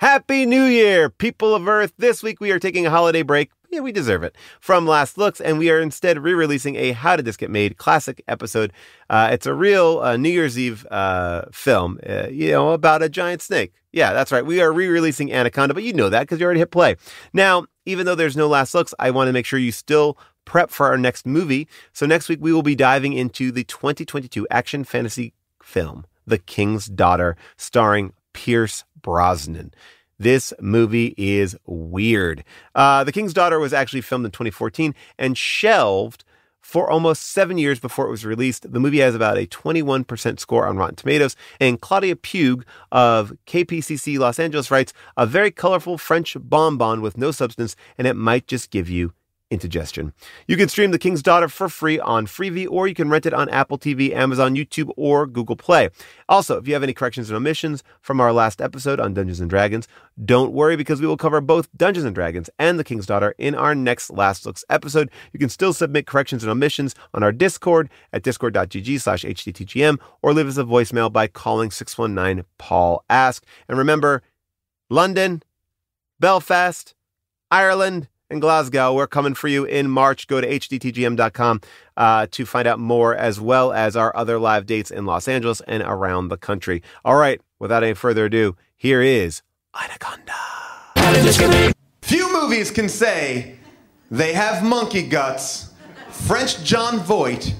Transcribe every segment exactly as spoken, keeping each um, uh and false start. Happy New Year, people of Earth! This week we are taking a holiday break, yeah, we deserve it, from Last Looks, and we are instead re-releasing a How Did This Get Made classic episode. Uh, it's a real uh, New Year's Eve uh, film, uh, you know, about a giant snake. Yeah, that's right. We are re-releasing Anaconda, but you know that because you already hit play. Now, even though there's no Last Looks, I want to make sure you still prep for our next movie. So next week we will be diving into the twenty twenty-two action fantasy film, The King's Daughter, starring Pierce Brosnan. This movie is weird. Uh, The King's Daughter was actually filmed in twenty fourteen and shelved for almost seven years before it was released. The movie has about a twenty-one percent score on Rotten Tomatoes, and Claudia Pugh of K P C C Los Angeles writes, a very colorful French bonbon with no substance, and it might just give you indigestion. You can stream The King's Daughter for free on Freevee, or you can rent it on Apple T V, Amazon, YouTube, or Google Play. Also, if you have any corrections and omissions from our last episode on Dungeons and Dragons, don't worry, because we will cover both Dungeons and Dragons and The King's Daughter in our next Last Looks episode. You can still submit corrections and omissions on our Discord at discord dot g g slash H D T G M, or leave us a voicemail by calling six one nine Paul Ask. And remember, London, Belfast, Ireland, in Glasgow, we're coming for you in March. Go to H D T G M dot com uh, to find out more, as well as our other live dates in Los Angeles and around the country. All right, without any further ado, here is Anaconda. Few movies can say they have monkey guts, French Jon Voight,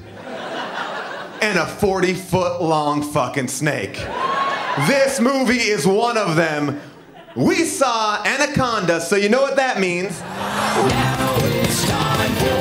and a forty-foot-long fucking snake. This movie is one of them. We saw Anaconda, so you know what that means. Now it's time for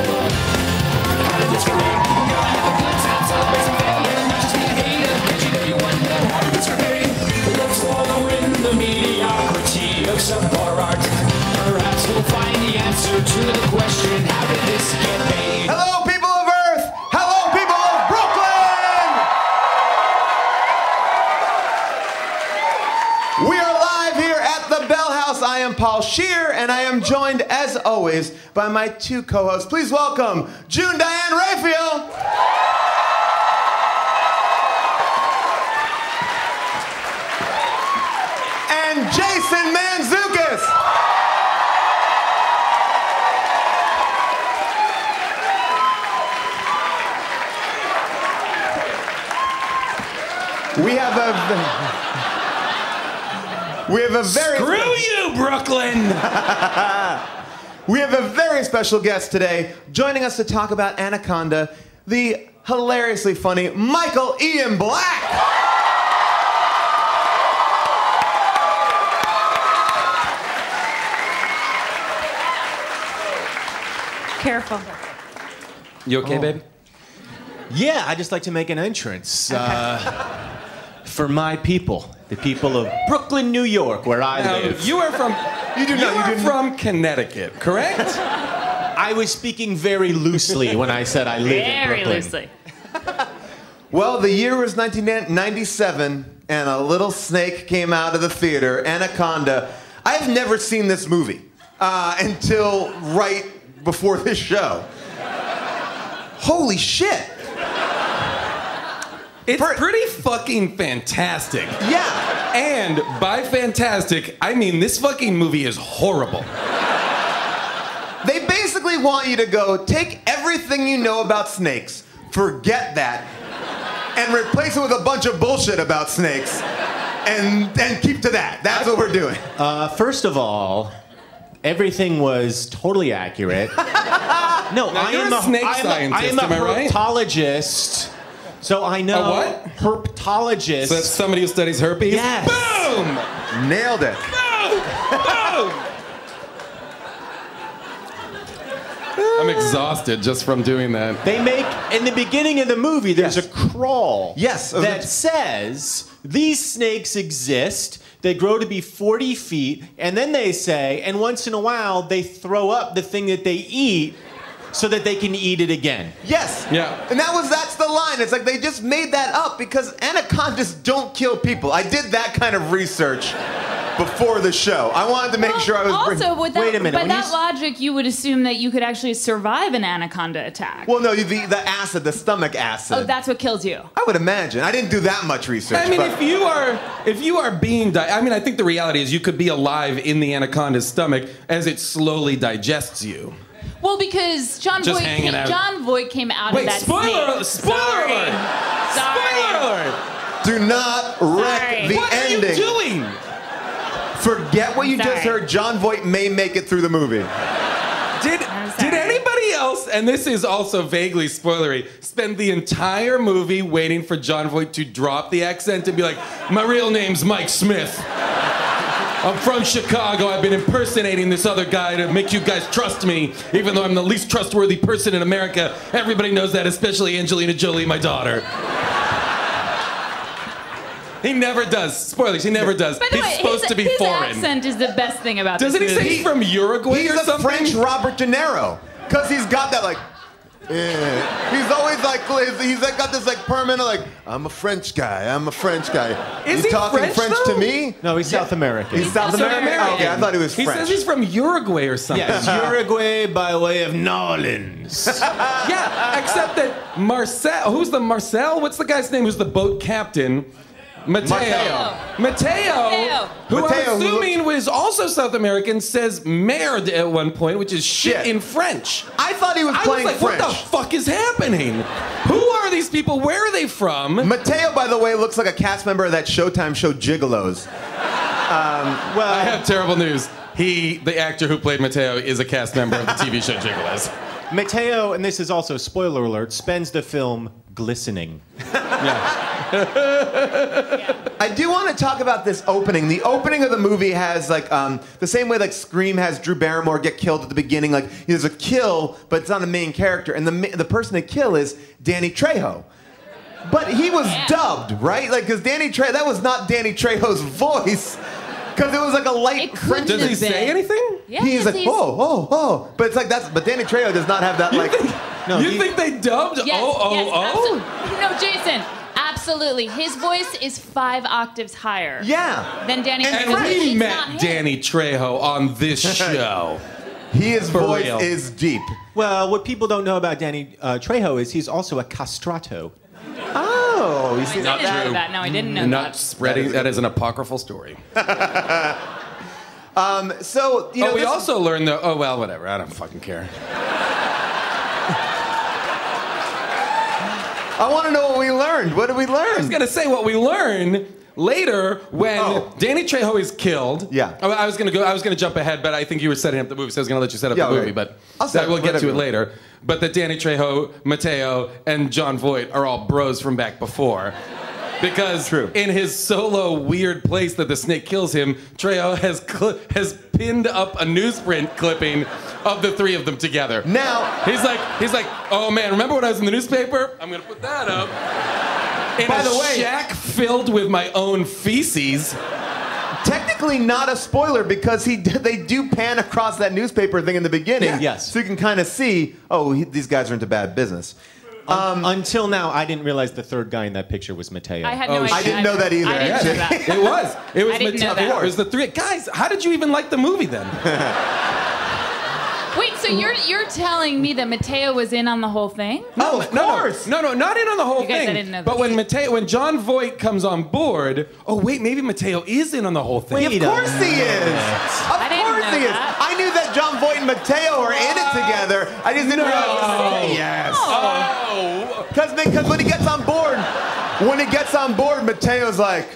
How Did This Get Made? We're gonna have a good time, celebrate some failure, not just be a hater. Did you know you wouldn't know how did this get made? Let's follow in the mediocrity of some bar art. Perhaps we'll find the answer to the question, how did this get made? Hello, people of Earth! Hello, people of Brooklyn! We are the Bell House. I am Paul Scheer, and I am joined, as always, by my two co-hosts. Please welcome June Diane Raphael. And Jason Mantzoukas. We have a... We have a very Screw you, Brooklyn! We have a very special guest today, joining us to talk about Anaconda, the hilariously funny Michael Ian Black! Careful. You okay, oh. babe? Yeah, I just like to make an entrance okay. uh, for my people. The people of Brooklyn, New York, where I now, live. You are from, you do you not, you are from Connecticut, correct? I was speaking very loosely when I said I live very in Brooklyn. Very loosely. Well, the year was nineteen ninety-seven, and a little snake came out of the theater, Anaconda. I've never seen this movie uh, until right before this show. Holy shit. It's pretty fucking fantastic. Yeah. And by fantastic, I mean this fucking movie is horrible. They basically want you to go take everything you know about snakes, forget that, and replace it with a bunch of bullshit about snakes, and, and keep to that. That's what we're doing. Uh, first of all, everything was totally accurate. No, I am a snake scientist, am I right? Herpetologist. So I know. A what? Herpetologist. So that's somebody who studies herpes? Yes. Boom! Nailed it. Boom! Boom! I'm exhausted just from doing that. They make, in the beginning of the movie, there's yes. a crawl yes. that says, these snakes exist, they grow to be forty feet, and then they say, and once in a while, they throw up the thing that they eat, so that they can eat it again. Yes. Yeah. And that was, that's the line. It's like they just made that up because anacondas don't kill people. I did that kind of research. before the show. I wanted to make well, sure I was... Also, bring... with that, wait a minute. By that you... logic, you would assume that you could actually survive an anaconda attack. Well, no, the, the acid, the stomach acid. Oh, that's what kills you. I would imagine. I didn't do that much research. I mean, but... if you are if you are being... Di I mean, I think the reality is you could be alive in the anaconda's stomach as it slowly digests you. Well, because Jon Voight came, Jon Voight came out Wait, of that spoiler, scene. Spoiler Sorry. alert! Sorry. Spoiler alert! Do not wreck Sorry. the what ending. What are you doing? Forget what you Sorry. just heard. Jon Voight may make it through the movie. Did, did anybody else, and this is also vaguely spoilery, spend the entire movie waiting for Jon Voight to drop the accent and be like, my real name's Mike Smith. I'm from Chicago. I've been impersonating this other guy to make you guys trust me, even though I'm the least trustworthy person in America. Everybody knows that, especially Angelina Jolie, my daughter. He never does. Spoilers, he never does. By the He's way, supposed his, to be his foreign. His accent is the best thing about Doesn't this Doesn't he say he's from Uruguay he's or something? He's a French Robert De Niro. Because he's got that, like... Yeah. He's always like, he's like got this like permanent like, I'm a French guy, I'm a French guy. Is he talking French, French to me? No, he's yeah. South American. He's, he's South, South American? American. Okay, I thought he was French. He says he's from Uruguay or something. Yeah, Uruguay by way of Nolens. Yeah, except that Marcel, who's the Marcel? What's the guy's name who's the boat captain? Mateo. Mateo. Mateo, Mateo, who Mateo, I'm assuming was also South American, says merde at one point, which is shit, shit. in French. I thought he was I playing was like, French. What the fuck is happening? Who are these people? Where are they from? Mateo, by the way, looks like a cast member of that Showtime show, Gigolos. Um, well, I have terrible news. He, the actor who played Mateo, is a cast member of the T V show Gigolos. Mateo, and this is also spoiler alert, spends the film glistening. Yeah. Yeah. I do want to talk about this opening. The opening of the movie has like um, the same way like Scream has Drew Barrymore get killed at the beginning. Like there's a kill, but it's not a main character, and the the person they kill is Danny Trejo. But he was yeah. dubbed, right? Like because Danny Trejo, that was not Danny Trejo's voice. Because it was like a light French. Does he say anything? Yeah, he's like, he's... oh, oh, oh. But it's like that's. But Danny Trejo does not have that you like. Think, no, you he... think they dubbed? Yes, oh, oh, yes, oh. Absolutely. No, Jason. Absolutely. His voice is five octaves higher. Yeah. Than Danny Trejo. And we met Danny Trejo on this show. His voice is deep. Well, what people don't know about Danny uh, Trejo is he's also a castrato. Oh, he's not true. No, I didn't know that. Not spreading. That is an apocryphal story. um. So you know. Oh, we also learned that. Oh well, whatever. I don't fucking care. I want to know what we learned. What did we learn? I was going to say what we learned later when oh. Danny Trejo is killed. Yeah. I, I was going to go. I was going to jump ahead, but I think you were setting up the movie, so I was going to let you set up yeah, the movie. Right. But I'll that, we'll get to it later. But that Danny Trejo, Mateo, and Jon Voight are all bros from back before. Because True. in his solo weird place that the snake kills him, Trejo has has pinned up a newsprint clipping of the three of them together. Now he's like he's like, oh man, remember when I was in the newspaper? I'm gonna put that up. In by a the way, shack filled with my own feces. Technically not a spoiler because he they do pan across that newspaper thing in the beginning. Yeah. Yes. So you can kind of see, oh, he, these guys are into bad business. Um, um, until now, I didn't realize the third guy in that picture was Mateo. I had no oh, idea. I didn't know that either. I didn't know that. It was. It was Mateo. It was the three guys. How did you even like the movie then? Wait, so you're you're telling me that Mateo was in on the whole thing? No, oh, of course. No, no, no, not in on the whole you guys, thing. I didn't know that. But when Mateo, when Jon Voight comes on board, oh wait, maybe Mateo is in on the whole thing. Wait, of course he is. Of I didn't course know he is. That. I knew that Jon Voight and Mateo were in it together. I just didn't no. realize. Yes. Oh. Because because when he gets on board, when he gets on board, Mateo's like,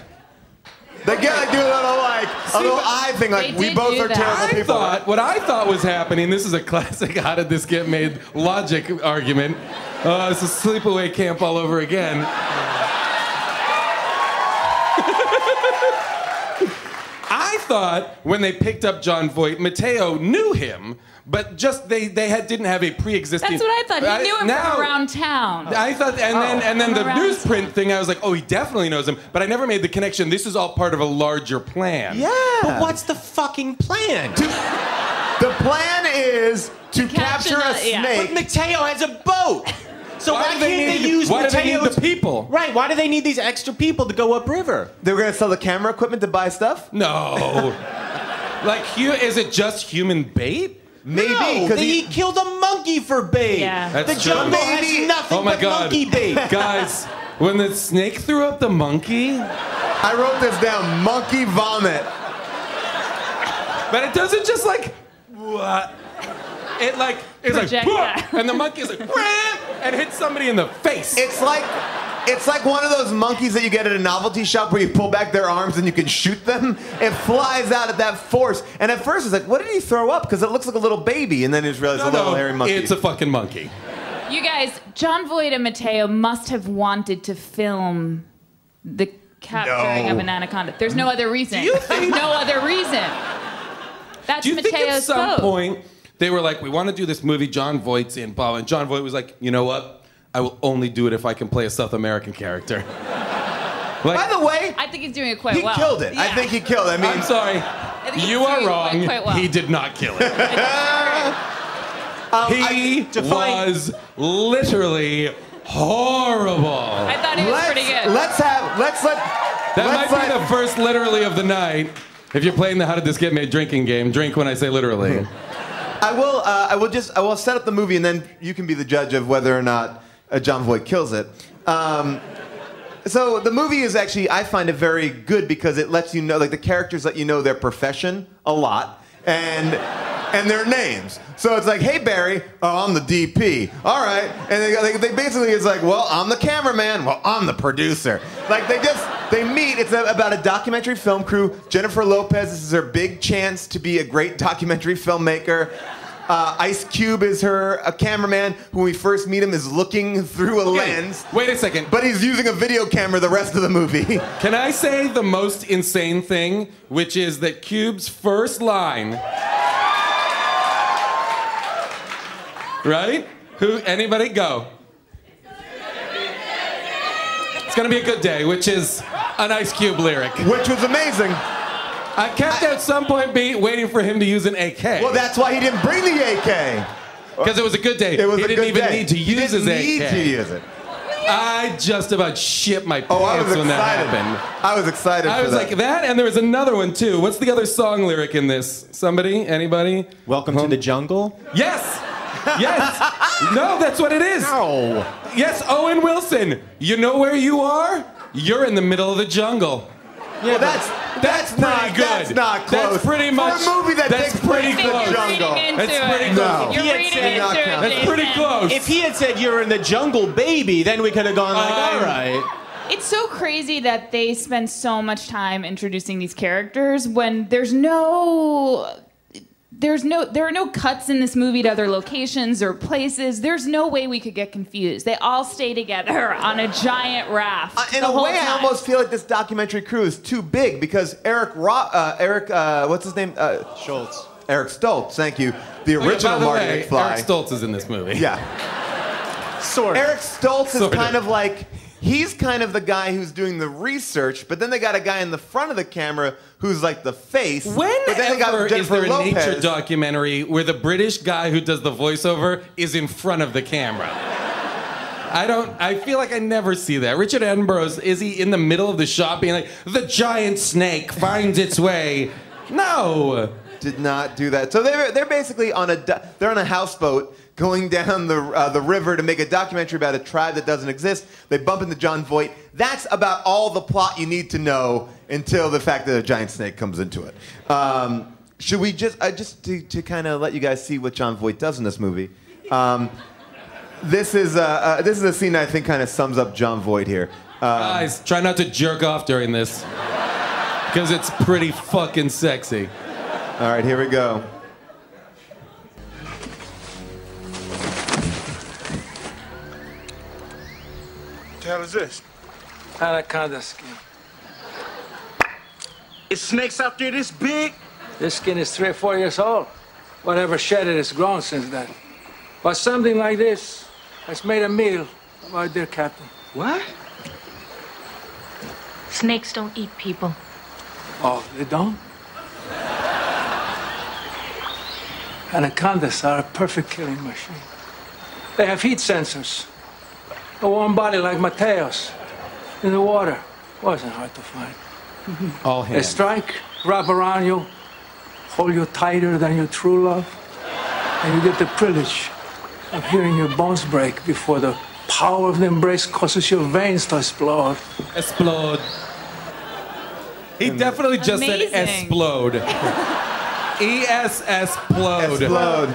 they get like do a little like a little eye thing, like we both are terrible people. I thought what I thought was happening. This is a classic. How did this get made? Logic argument. Uh, it's a sleepaway camp all over again. I thought when they picked up Jon Voight, Mateo knew him. But just they they had didn't have a pre-existing. That's what I thought. He knew him now, from around town. I thought, and oh, then and then the newsprint town. thing. I was like, oh, he definitely knows him. But I never made the connection. This is all part of a larger plan. Yeah. But what's the fucking plan? To, the plan is to capture, capture a, a snake. Yeah. But Mateo has a boat. So why, why can't they, need, they use why Mateo's, do they need the people? Right, why do they need these extra people to go upriver? They were going to sell the camera equipment to buy stuff? No. Like, is it just human bait? Maybe. No, they, he killed a monkey for bait. Yeah. That's the jungle true. Has Maybe. Nothing oh my but God. Monkey bait. Guys, when the snake threw up the monkey... I wrote this down, monkey vomit. But it doesn't just like... What? It like... It's Project like... And the monkey is like... And hits somebody in the face. It's like... It's like one of those monkeys that you get at a novelty shop where you pull back their arms and you can shoot them. It flies out at that force. And at first it's like, what did he throw up? Because it looks like a little baby. And then you just realize no, it's a little no, hairy monkey. It's a fucking monkey. You guys, Jon Voight and Mateo must have wanted to film the capturing no. of an anaconda. There's no other reason. Think... There's no other reason. That's Mateo's Do you Mateo's think at some quote. Point they were like, we want to do this movie, Jon Voight's in, blah, and Jon Voight was like, you know what? I will only do it if I can play a South American character. Like, by the way... I think he's doing it quite he well. He killed it. Yeah. I think he killed it. I mean, I'm sorry. You are wrong. Quite, quite well. He did not kill it. um, he was literally horrible. I thought he was let's, pretty good. Let's have... Let's let... That let's might let, be the first literally of the night. If you're playing the How Did This Get Made drinking game, drink when I say literally. I will, uh, I will just... I will set up the movie and then you can be the judge of whether or not... Uh, Jon Voight kills it. Um, so the movie is actually, I find it very good because it lets you know, like the characters let you know their profession a lot and and their names. So it's like, hey Barry, oh I'm the D P, all right. And they, they, they basically it's like, well I'm the cameraman, well I'm the producer. Like they just, they meet, it's a, about a documentary film crew. Jennifer Lopez, this is her big chance to be a great documentary filmmaker. Uh, Ice Cube is her a cameraman who when we first meet him is looking through a okay. lens. Wait a second. But he's using a video camera the rest of the movie. Can I say the most insane thing, which is that Cube's first line, right? Who, anybody go? It's gonna be a good day, which is an Ice Cube lyric. Which was amazing. I kept I, at some point be waiting for him to use an A K. Well, that's why he didn't bring the A K. Because it was a good day. It was he a didn't good even day. Need to use his A K. He didn't need to use it. I just about shit my pants oh, I was when excited. That happened. I was excited I for was that. Like, that, and there was another one, too. What's the other song lyric in this? Somebody? Anybody? Welcome Home? To the jungle? Yes! Yes! No, that's what it is. No. Yes, Owen Wilson. You know where you are? You're in the middle of the jungle. Yeah, well, that's that's, that's not good. That's not close. That's pretty much. For a movie that that's takes pretty close. You're jungle. That's it. Pretty close. No. You're reading into it. That's Jason. Pretty close. If he had said you're in the jungle, baby, then we could have gone like, uh, all right. It's so crazy that they spend so much time introducing these characters when there's no. There's no, there are no cuts in this movie to other locations or places. There's no way we could get confused. They all stay together on a giant raft. Uh, in a way, time. I almost feel like this documentary crew is too big because Eric, Ro uh, Eric, uh, what's his name? Uh, Stoltz. Eric Stoltz. Thank you. The original okay, Marty way, McFly. Eric Stoltz is in this movie. Yeah. Sort of. Eric Stoltz is sort kind of. of like. He's kind of the guy who's doing the research, but then they got a guy in the front of the camera who's like the face. Whenever is there a nature documentary where the British guy who does the voiceover is in front of the camera? I don't, I feel like I never see that. Richard Attenborough, is he in the middle of the shop being like, the giant snake finds its way? No. Did not do that. So they're, they're basically on a, they're on a houseboat going down the, uh, the river to make a documentary about a tribe that doesn't exist. They bump into Jon Voight. That's about all the plot you need to know until the fact that a giant snake comes into it. Um, should we just, uh, just to, to kind of let you guys see what Jon Voight does in this movie. Um, this, is, uh, uh, this is a scene I think kind of sums up Jon Voight here. Um, Guys, try not to jerk off during this. Because it's pretty fucking sexy. All right, here we go. What the hell is this? Anaconda skin. Is snakes out there this big? This skin is three or four years old. Whatever shed it has grown since then. But something like this has made a meal of our dear captain. What? Snakes don't eat people. Oh, they don't? Anacondas are a perfect killing machine. They have heat sensors. a warm body like Mateos in the water. Wasn't hard to find. All hands. A strike, wrap around you, hold you tighter than your true love, and you get the privilege of hearing your bones break before the power of the embrace causes your veins to explode. Explode. He definitely just Amazing. said explode. E S S-plode. Explode.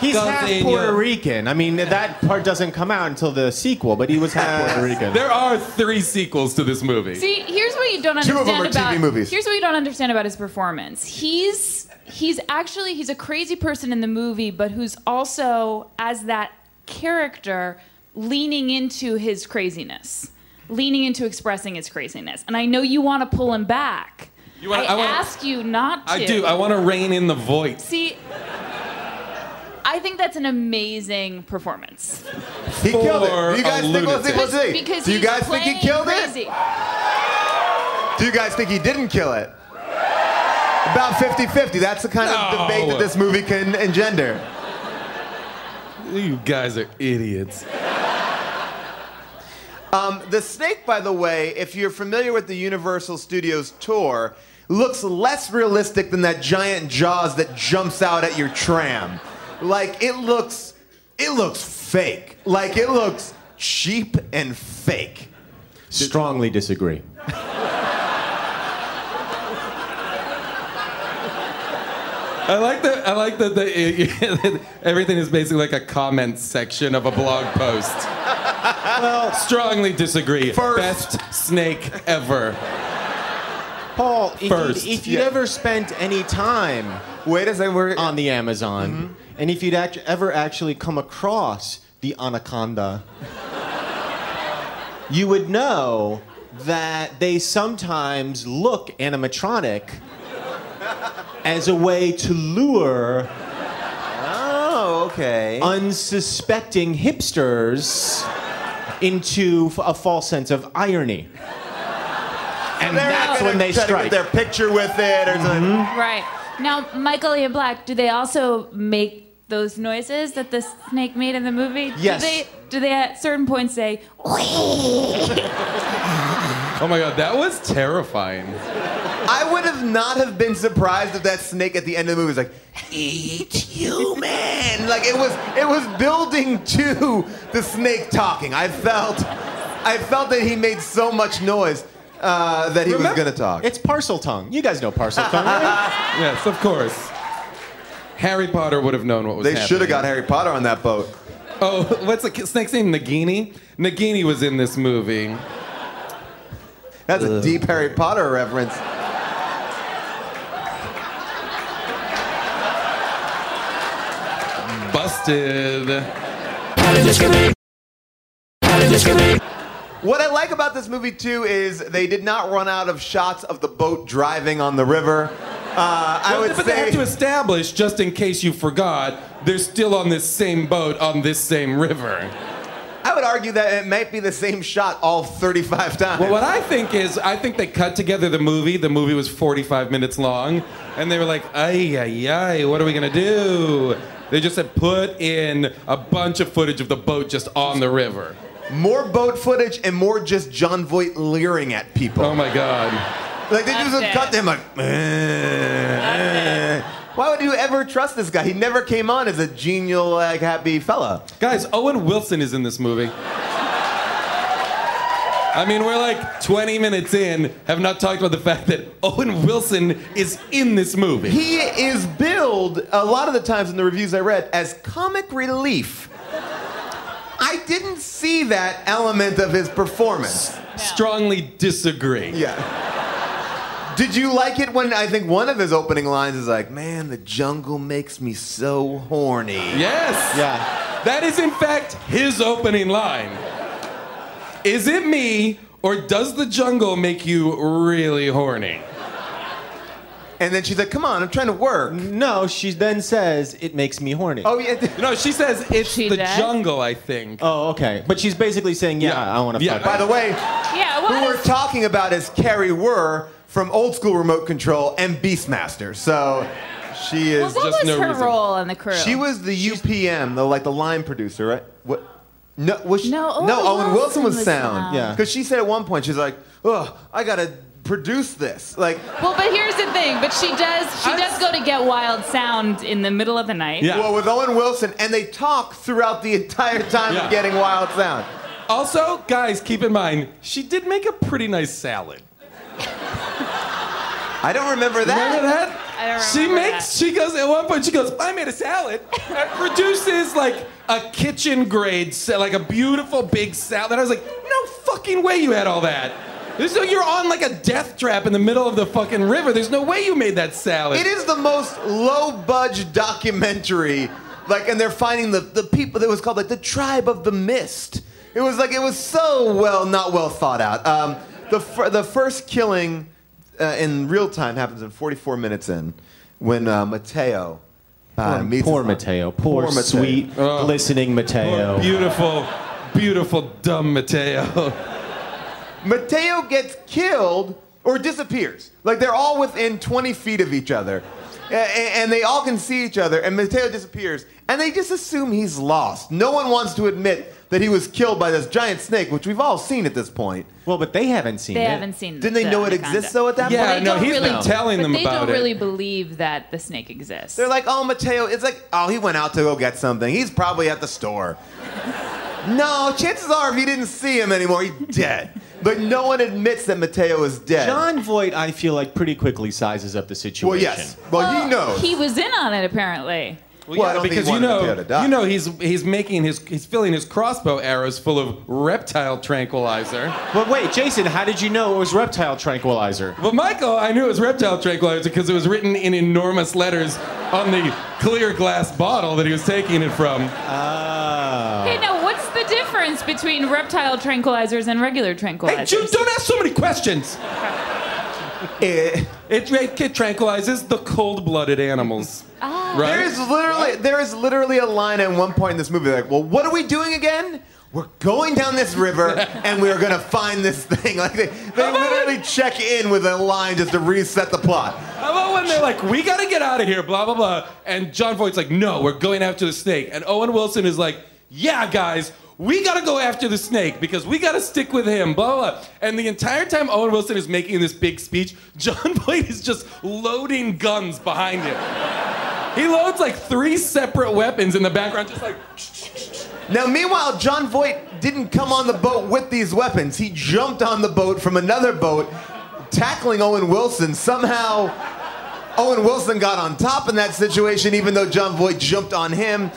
He's Goes half Puerto Rican. I mean, that part doesn't come out until the sequel, but he was half Puerto Rican. There are three sequels to this movmovie. See, here's what you don't understand Two of them are about T V movies. Here's what you don't understand about his performance. He's he's actually he's a crazy person in the movie, but who's also, as that character, leaning into his craziness, leaning into expressing his craziness. And I know you want to pull him back. You wanna, I, I wanna, ask you not to. I do. I want to rein in the void. See. I think that's an amazing performance. He For killed it. Do you guys think it? Because, because Do you guys think he killed crazy. it? Do you guys think he didn't kill it? About fifty fifty. That's the kind no. of debate that this movie can engender. You guys are idiots. Um, the snake, by the way, if you're familiar with the Universal Studios tour, looks less realistic than that giant Jaws that jumps out at your tram. Like, it looks, it looks fake. Like, it looks cheap and fake. Strongly disagree. I like that. I like that the, everything is basically like a comment section of a blog post. Well, strongly disagree. First. Best snake ever. Paul, First. if you'd, if you'd yeah. ever spent any time Wait a second, we're... on the Amazon, mm-hmm. and if you'd act- ever actually come across the Anaconda, you would know that they sometimes look animatronic as a way to lure oh, okay. unsuspecting hipsters into a false sense of irony. And They're that's when they strike. Their picture with it or something. Mm-hmm. Right. Now, Michael Ian Black, do they also make those noises that the snake made in the movie? Yes. Do they, do they at certain points say, oh my God, that was terrifying. I would have not have been surprised if that snake at the end of the movie was like, eat human. Like, it was, it was building to the snake talking. I felt, I felt that he made so much noise. Uh, that he Remember, was going to talk. It's Parseltongue. You guys know Parseltongue, right? Yes, of course. Harry Potter would have known what was they happening. They should have got Harry Potter on that boat. Oh, what's the snake's name? Nagini? Nagini was in this movie. That's Ugh. a deep Harry Potter reference. Busted. How did this get me? How did this get me? What I like about this movie, too, is they did not run out of shots of the boat driving on the river. Uh, I well, would but say... they have to establish, just in case you forgot, they're still on this same boat on this same river. I would argue that it might be the same shot all thirty-five times. Well, what I think is, I think they cut together the movie. The movie was forty-five minutes long, and they were like, ay, ay, ay, what are we going to do? They just had put in a bunch of footage of the boat just on the river. More boat footage and more just Jon Voight leering at people. Oh my God. Like, they That's just it. cut him like, eh, eh. Why would you ever trust this guy? He never came on as a genial, like, happy fella. Guys, Owen Wilson is in this movie. I mean, we're like twenty minutes in, have not talked about the fact that Owen Wilson is in this movie. He is billed, a lot of the times in the reviews I read, as comic relief. I didn't see that element of his performance. No. Strongly disagree. Yeah. Did you like it when I think one of his opening lines is like, man, the jungle makes me so horny. Yes. Yeah. That is, in fact, his opening line. Is it me, or does the jungle make you really horny? And then she's like, come on, I'm trying to work. No, she then says, it makes me horny. Oh, yeah. No, she says, it's she the does? jungle, I think. Oh, okay. But she's basically saying, yeah, yeah. I want to yeah. fuck. By the way, yeah, who we're talking about is Carrie Wuhrer from Old School Remote Control and Beastmaster. So she is well, what just What was no her reason. role in the crew? She was the U P M, the, like the line producer, right? What? No, was she, no, Owen, no Wilson Owen Wilson was, was sound. sound. Yeah, because she said at one point, she's like, "Oh, I gotta produce this." Like, well, but here's the thing. But she does, she I, does go to Get Wild sound in the middle of the night. Yeah. Well, with Owen Wilson, and they talk throughout the entire time yeah. of Getting Wild sound. Also, guys, keep in mind, she did make a pretty nice salad. I don't remember that. Remember that? I don't remember she makes, that. She goes, at one point she goes, I made a salad. And produces like a kitchen grade, like a beautiful big salad. And I was like, no fucking way you had all that. There's no, you're on like a death trap in the middle of the fucking river. There's no way you made that salad. It is the most low-budge documentary. Like, and they're finding the, the people that was called like the Tribe of the Mist. It was like, it was so well, not well thought out. Um, the, fr the first killing... Uh, in real time happens in forty-four minutes in, when uh, Mateo uh, poor, meets poor Mateo, poor, poor Mateo. sweet, oh, glistening Mateo, beautiful, beautiful dumb Mateo. Mateo gets killed or disappears. Like they're all within twenty feet of each other, and, and they all can see each other. And Mateo disappears, and they just assume he's lost. No one wants to admit that he was killed by this giant snake, which we've all seen at this point. Well, but they haven't seen they it. They haven't seen it. Didn't they the know it Anaconda. exists, though, at that yeah, point? Yeah, no, he's really been telling them about it. But they don't really it. believe that the snake exists. They're like, oh, Mateo, it's like, oh, he went out to go get something. He's probably at the store. No, chances are if you didn't see him anymore, he's dead. But no one admits that Mateo is dead. Jon Voight, I feel like, pretty quickly sizes up the situation. Well, yes. Well, well he knows. He was in on it, apparently. Well, well yeah, because you know, you know he's he's making his he's filling his crossbow arrows full of reptile tranquilizer. But wait, Jason, how did you know it was reptile tranquilizer? Well, Michael, I knew it was reptile tranquilizer because it was written in enormous letters on the clear glass bottle that he was taking it from. Ah. Hey, now what's the difference between reptile tranquilizers and regular tranquilizers? Hey, June, don't ask so many questions. It, it, it tranquilizes the cold-blooded animals. Ah. Right? There is literally there is literally a line at one point in this movie like, well, what are we doing again? We're going down this river and we're gonna find this thing. Like they, they literally check in with a line just to reset the plot. How about when they're like, we gotta get out of here, blah blah blah, and Jon Voight's like, no, we're going after the snake, and Owen Wilson is like, yeah, guys. We gotta go after the snake because we gotta stick with him, blah, blah, blah. And the entire time Owen Wilson is making this big speech, Jon Voight is just loading guns behind him. He loads like three separate weapons in the background, just like... Now, meanwhile, Jon Voight didn't come on the boat with these weapons. He jumped on the boat from another boat, tackling Owen Wilson. Somehow, Owen Wilson got on top in that situation, even though Jon Voight jumped on him.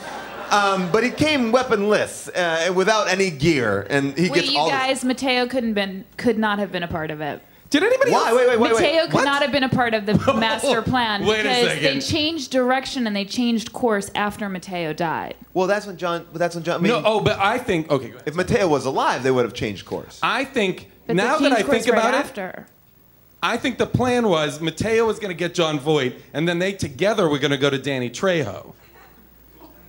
Um, but he came weaponless, uh, without any gear, and he wait, gets all. Wait, you guys, Mateo couldn't been, could not have been a part of it. Did anybody? Why? Else? Wait, wait, wait. Mateo wait. could what? not have been a part of the master plan wait because a second. they changed direction and they changed course after Mateo died. Well, that's when John. That's when John. I mean, no, oh, but I think okay. Go ahead. If Mateo was alive, they would have changed course. I think but now that I think right about after. it. I think the plan was Mateo was going to get Jon Voight, and then they together were going to go to Danny Trejo.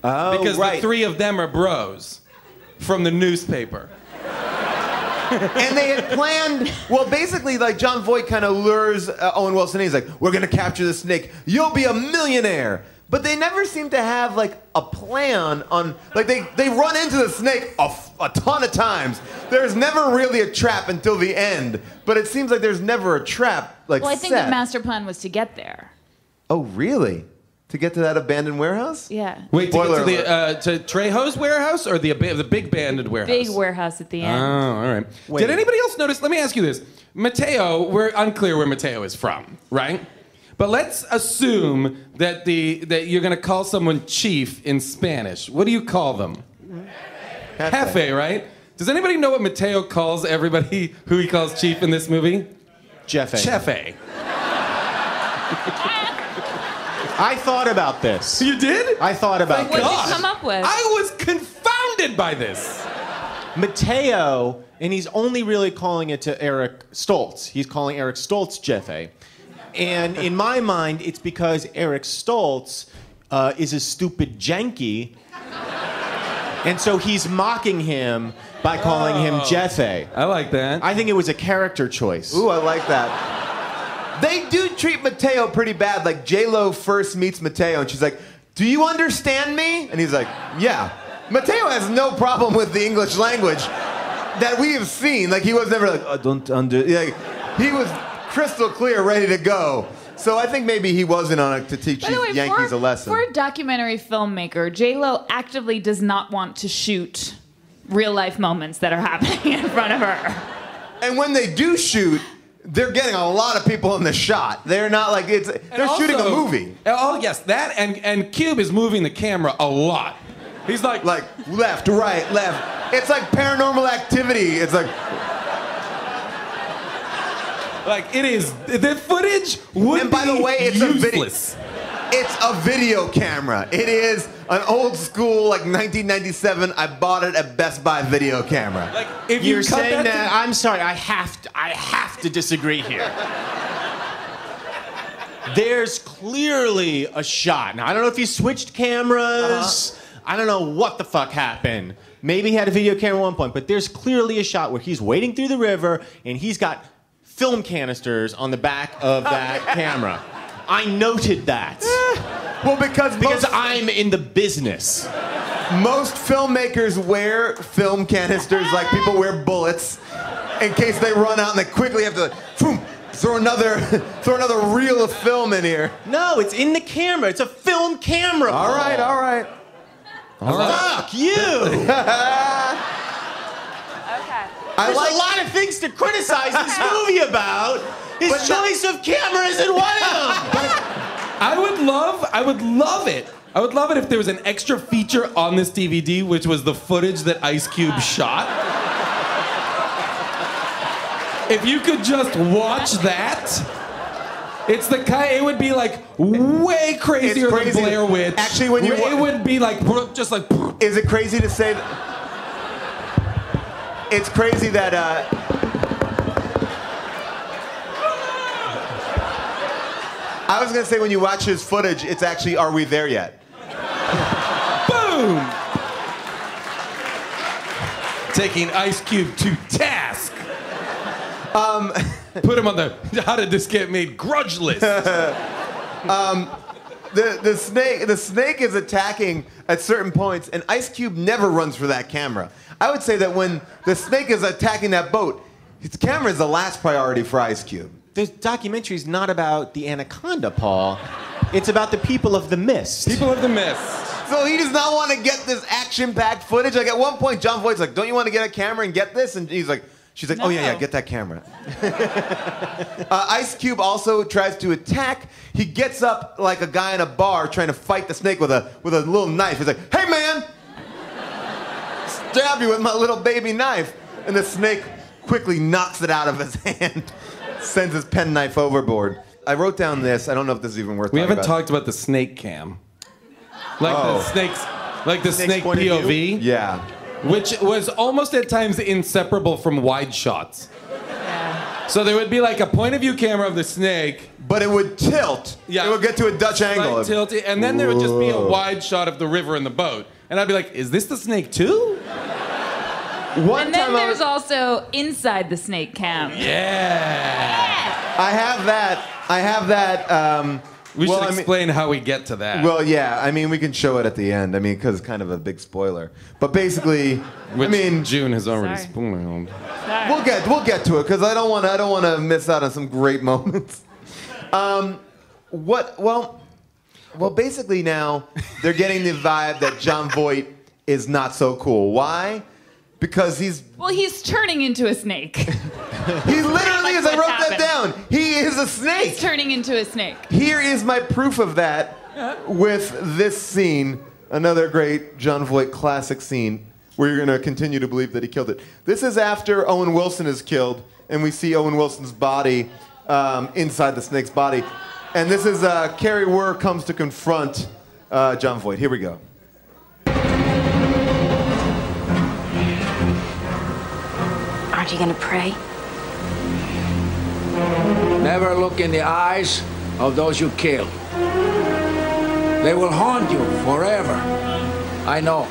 Oh, because right. the three of them are bros from the newspaper. And they had planned, well, basically, like, Jon Voight kind of lures uh, Owen Wilson. He's like, we're going to capture the snake. You'll be a millionaire. But they never seem to have, like, a plan on, like, they, they run into the snake a, a ton of times. There's never really a trap until the end. But it seems like there's never a trap, like, Well, I think set. the master plan was to get there. Oh, really? To get to that abandoned warehouse? Yeah. Wait, to, get to, the, uh, to Trejo's warehouse or the, the big abandoned warehouse? Big warehouse at the end. Oh, all right. Wait. Did anybody else notice? Let me ask you this. Mateo, we're unclear where Mateo is from, right? But let's assume that, the, that you're going to call someone chief in Spanish. What do you call them? Jefe. Jefe, right? Does anybody know what Mateo calls everybody who he calls chief in this movie? Jefe. Jefe. I thought about this. You did? I thought about this. What did you come up with? I was confounded by this. Mateo, and he's only really calling it to Eric Stoltz. He's calling Eric Stoltz Jefe. And in my mind, it's because Eric Stoltz uh, is a stupid janky. And so he's mocking him by calling oh, him Jefe. I like that. I think it was a character choice. Ooh, I like that. They do treat Mateo pretty bad. Like, J Lo first meets Mateo, and she's like, do you understand me? And he's like, yeah. Mateo has no problem with the English language that we have seen. Like, he was never like, I don't understand. Like, he was crystal clear, ready to go. So I think maybe he wasn't on a, to teach the way, Yankees for, a lesson. For a documentary filmmaker, J-Lo actively does not want to shoot real-life moments that are happening in front of her. And when they do shoot, they're getting a lot of people in the shot. They're not like it's. And they're also shooting a movie. Oh yes, that and and Cube is moving the camera a lot. He's like like left, right, left. It's like Paranormal Activity. It's like like it is. The footage would and by be the way, it's useless. A video. It's a video camera. It is an old school, like nineteen ninety-seven. I bought it at Best Buy video camera. Like, if you're you saying that, that to... I'm sorry. I have to. I have to disagree here. There's clearly a shot. Now I don't know if he switched cameras. Uh-huh. I don't know what the fuck happened. Maybe he had a video camera at one point, but there's clearly a shot where he's wading through the river and he's got film canisters on the back of that oh, yeah. camera. I noted that. Eh. Well, because because most, I'm in the business. Most filmmakers wear film canisters like people wear bullets, in case they run out and they quickly have to boom, throw another throw another reel of film in here. No, it's in the camera. It's a film camera. All right, all right. All right. Fuck you. Okay. There's like, a lot of things to criticize this movie about. His but choice not, of camera isn't one of them. I would love, I would love it. I would love it if there was an extra feature on this D V D, which was the footage that Ice Cube shot. If you could just watch that, it's the kind. It would be like way crazier than Blair Witch. Actually, when you it would be like just like. Is it crazy to say? That, it's crazy that. Uh, I was gonna say when you watch his footage, it's actually Are We There Yet? Boom! Taking Ice Cube to task. Um, Put him on the How Did This Get Made grudge list. um, the the snake the snake is attacking at certain points, and Ice Cube never runs for that camera. I would say that when the snake is attacking that boat, his camera is the last priority for Ice Cube. This documentary is not about the Anaconda, Paul. It's about the people of the mist. People of the mist. So he does not want to get this action-packed footage. Like, at one point, Jon Voight's like, don't you want to get a camera and get this? And he's like, she's like, no. Oh, yeah, yeah, get that camera. uh, Ice Cube also tries to attack. He gets up like a guy in a bar trying to fight the snake with a, with a little knife. He's like, hey, man, stab you with my little baby knife. And the snake quickly knocks it out of his hand. Sends his pen knife overboard. I wrote down this. I don't know if this is even worth. We haven't about. talked about the snake cam, like oh. the snakes, like the snake P O V. Yeah, which was almost at times inseparable from wide shots. Yeah. So there would be like a point of view camera of the snake, but it would tilt. Yeah, it would get to a Dutch Slight angle. Tilt, and then Whoa. there would just be a wide shot of the river and the boat. And I'd be like, is this the snake too? One and then there's was... also Inside the Snake Camp. Yeah. yeah. I have that. I have that. Um, we well, should explain I mean, how we get to that. Well, yeah. I mean, we can show it at the end. I mean, because it's kind of a big spoiler. But basically, Which I mean, June has already sorry. spoiled. Sorry. We'll get we'll get to it because I don't want I don't want to miss out on some great moments. Um, what? Well, well, basically now they're getting the vibe that Jon Voight is not so cool. Why? Because he's... Well, he's turning into a snake. He literally is. I wrote happened. that down. He is a snake. He's turning into a snake. Here is my proof of that with this scene, another great Jon Voight classic scene where you're going to continue to believe that he killed it. This is after Owen Wilson is killed, and we see Owen Wilson's body um, inside the snake's body. And this is uh, Carrie Wuhrer comes to confront uh, Jon Voight. Here we go. Aren't you gonna pray? Never look in the eyes of those you kill. They will haunt you forever. I know.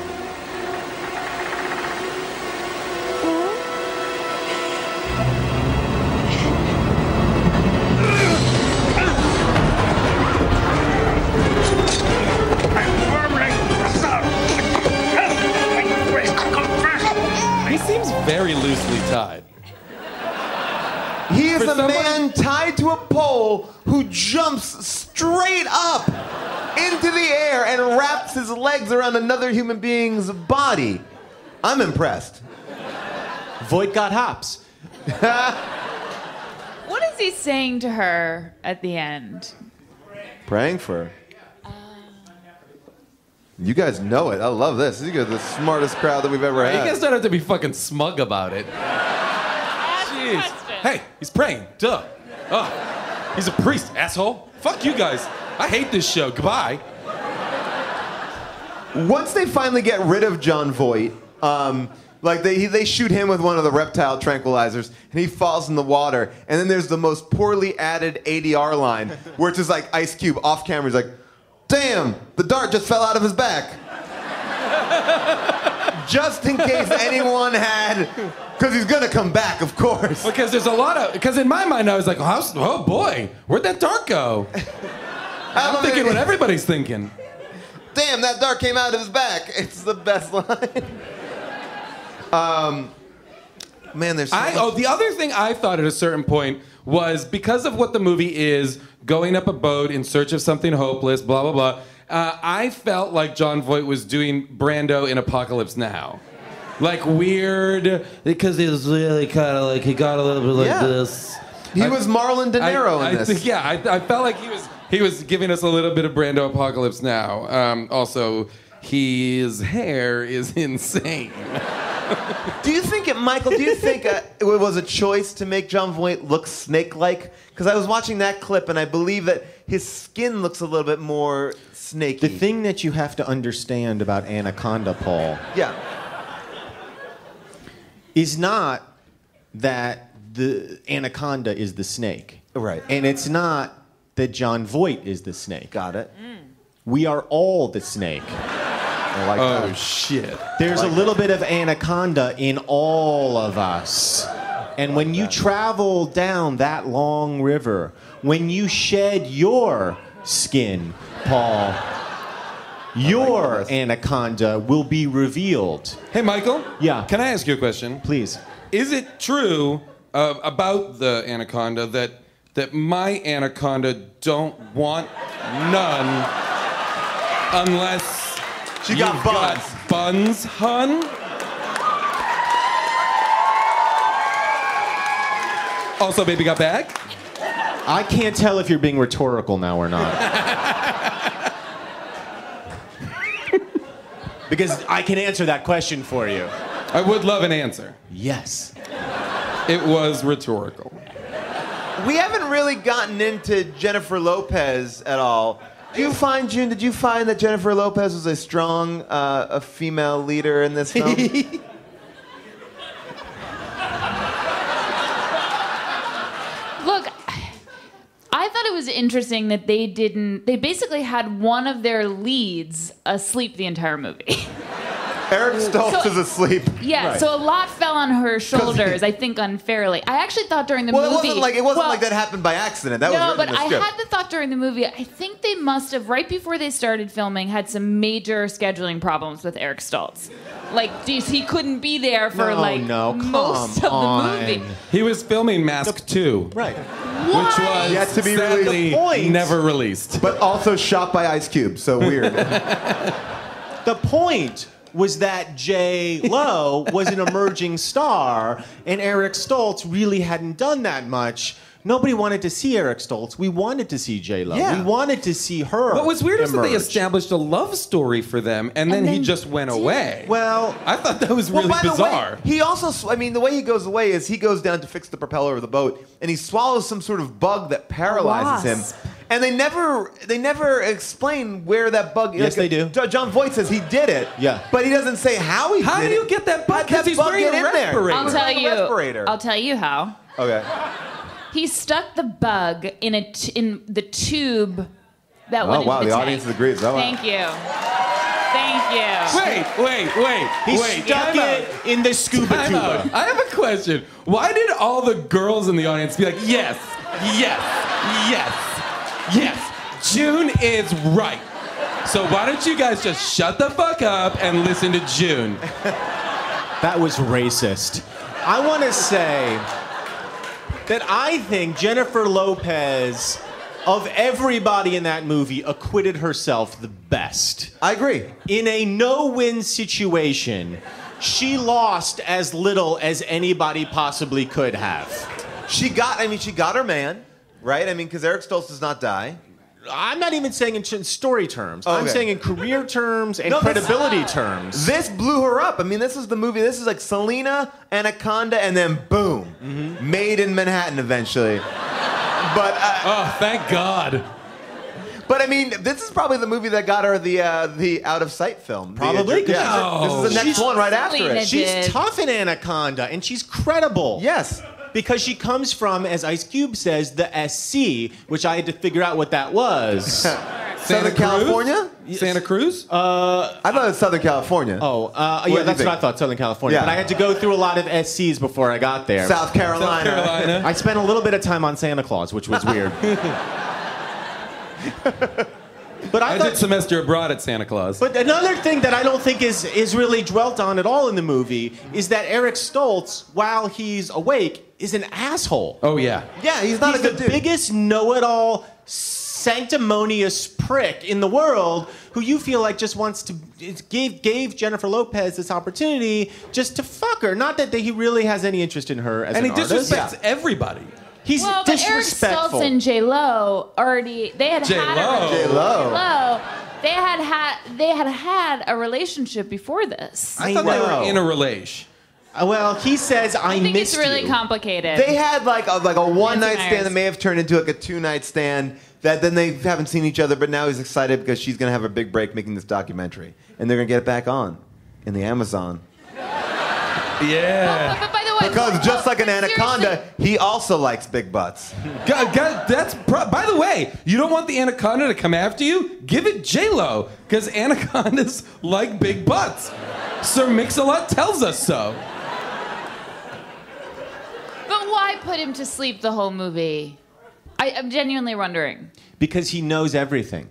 I'm loosely tied. He is For a someone... man tied to a pole who jumps straight up into the air and wraps his legs around another human being's body. I'm impressed. Voight got hops. What is he saying to her at the end? Praying for her. Uh... You guys know it. I love this. You guys are the smartest crowd that we've ever had. You guys don't have to be fucking smug about it. Jeez. Hey, he's praying. Duh. Oh, he's a priest, asshole. Fuck you guys. I hate this show. Goodbye. Once they finally get rid of Jon Voight, um, like they they shoot him with one of the reptile tranquilizers, and he falls in the water. And then there's the most poorly added A D R line, where it's just like Ice Cube off camera. He's like, "Damn, the dart just fell out of his back." Just in case anyone had. Because he's gonna come back, of course. Because there's a lot of. Because in my mind, I was like, oh, oh boy, where'd that dart go? I'm, I'm thinking what everybody's thinking. Damn, that dart came out of his back. It's the best line. um, man, there's. So I, oh, the other thing I thought at a certain point was because of what the movie is, going up a boat in search of something hopeless, blah blah blah. Uh, I felt like Jon Voight was doing Brando in Apocalypse Now. Like weird, because he was really kind of like, he got a little bit like yeah. this. He I, was Marlon De Niro I, in I this. Think, yeah, I, I felt like he was he was giving us a little bit of Brando Apocalypse Now. Um, also, his hair is insane. Do you think, it, Michael, do you think uh, it was a choice to make Jon Voight look snake-like? Because I was watching that clip, and I believe that his skin looks a little bit more snaky. The thing that you have to understand about Anaconda, Paul. Yeah. Is not that the Anaconda is the snake. Right. And it's not that Jon Voight is the snake. Got it. Mm. We are all the snake. I like oh, that. shit. There's like a little that. bit of Anaconda in all of us. And when you travel down that long river, when you shed your skin, Paul, your like Anaconda will be revealed. Hey, Michael? Yeah. Can I ask you a question? Please. Is it true uh, about the Anaconda that that my Anaconda don't want none unless she got you've buns. got buns, hun? Also, baby got back? I can't tell if you're being rhetorical now or not. Because I can answer that question for you. I would love an answer. Yes. It was rhetorical. We haven't really gotten into Jennifer Lopez at all. Do you find, June, did you find that Jennifer Lopez was a strong uh, a female leader in this film? Look, I thought it was interesting that they didn't... They basically had one of their leads asleep the entire movie. Eric Stoltz so, is asleep. Yeah, right. So a lot fell on her shoulders, I think unfairly. I actually thought during the well, movie... Well, it wasn't, like, it wasn't well, like that happened by accident. That no, was but in the I script. had the thought during the movie, I think they must have, right before they started filming, had some major scheduling problems with Eric Stoltz. Like, geez, he couldn't be there for, no, like, no, most of on. the movie. He was filming Mask two. Right. What? Which was yet to be sadly released. never released. But also shot by Ice Cube, so weird. The point was that J. Lo was an emerging star, and Eric Stoltz really hadn't done that much. Nobody wanted to see Eric Stoltz. We wanted to see J. Lo. Yeah. We wanted to see her. What was weird emerge. is that they established a love story for them, and then, and then he just went away. Well, I thought that was really well, by bizarre. The way, he also, I mean, the way he goes away is he goes down to fix the propeller of the boat, and he swallows some sort of bug that paralyzes Wasp. him. And they never, they never explain where that bug. Yes, like, they do. Jon Voight says he did it. Yeah. But he doesn't say how he. How did How do you it. get that bug? Because he's wearing a respirator. I'll tell you. Respirator. I'll tell you how. Okay. He stuck the bug in a t in the tube that oh, went wow, into the tank. Oh wow! The audience agrees. Oh, Thank wow. you. Thank you. Wait, wait, wait. He wait, stuck it out. in the scuba time tube. Out. I have a question. Why did all the girls in the audience be like, yes, yes, yes, yes? June is right. So why don't you guys just shut the fuck up and listen to June? That was racist. I want to say that I think Jennifer Lopez, of everybody in that movie, acquitted herself the best. I agree. In a no-win situation, she lost as little as anybody possibly could have. She got, I mean, she got her man, right? I mean, because Eric Stoltz does not die. I'm not even saying in story terms. Okay. I'm saying in career terms and no, credibility this, terms. This blew her up. I mean, this is the movie. This is like Selena, Anaconda, and then boom. Mm-hmm. Made in Manhattan eventually. But uh, oh, thank God. But I mean, this is probably the movie that got her the uh, the Out of Sight film. Probably. The, yeah. No. This is the next she's one right after it. Did. She's tough in Anaconda, and she's credible. Yes. Because she comes from, as Ice Cube says, the S C, which I had to figure out what that was. Southern California? Santa Cruz? Uh, I thought it was Southern California. Oh, uh, yeah, that's what I thought, Southern California. Yeah. But I had to go through a lot of S Cs before I got there. South Carolina. South Carolina. I spent a little bit of time on Santa Claus, which was weird. But I, I thought, did semester abroad at Santa Claus. But another thing that I don't think is, is really dwelt on at all in the movie is that Eric Stoltz, while he's awake, is an asshole. Oh, yeah. Yeah, he's not he's a good dude. He's the biggest know-it-all, sanctimonious prick in the world who you feel like just wants to... Gave, gave Jennifer Lopez this opportunity just to fuck her. Not that, that he really has any interest in her as and an artist. And he disrespects yeah. everybody. He's well, disrespectful. Well, Eric Stoltz and J-Lo already... They had J-Lo. had... A, J-Lo. J-Lo. They had had... They had had a relationship before this. I, I thought know. they were in a relation. Well, he says, I, I think missed it's really you. complicated. They had like a, like a one-night stand that may have turned into like a two-night stand that then they haven't seen each other, but now he's excited because she's going to have a big break making this documentary. And they're going to get it back on in the Amazon. Yeah. But, but, but by the way, because well, just well, like an anaconda, he also likes big butts. God, God, that's pro- by the way, you don't want the anaconda to come after you? Give it J-Lo, because anacondas like big butts. Sir Mix-a-Lot tells us so. But why put him to sleep the whole movie? I, I'm genuinely wondering. Because he knows everything.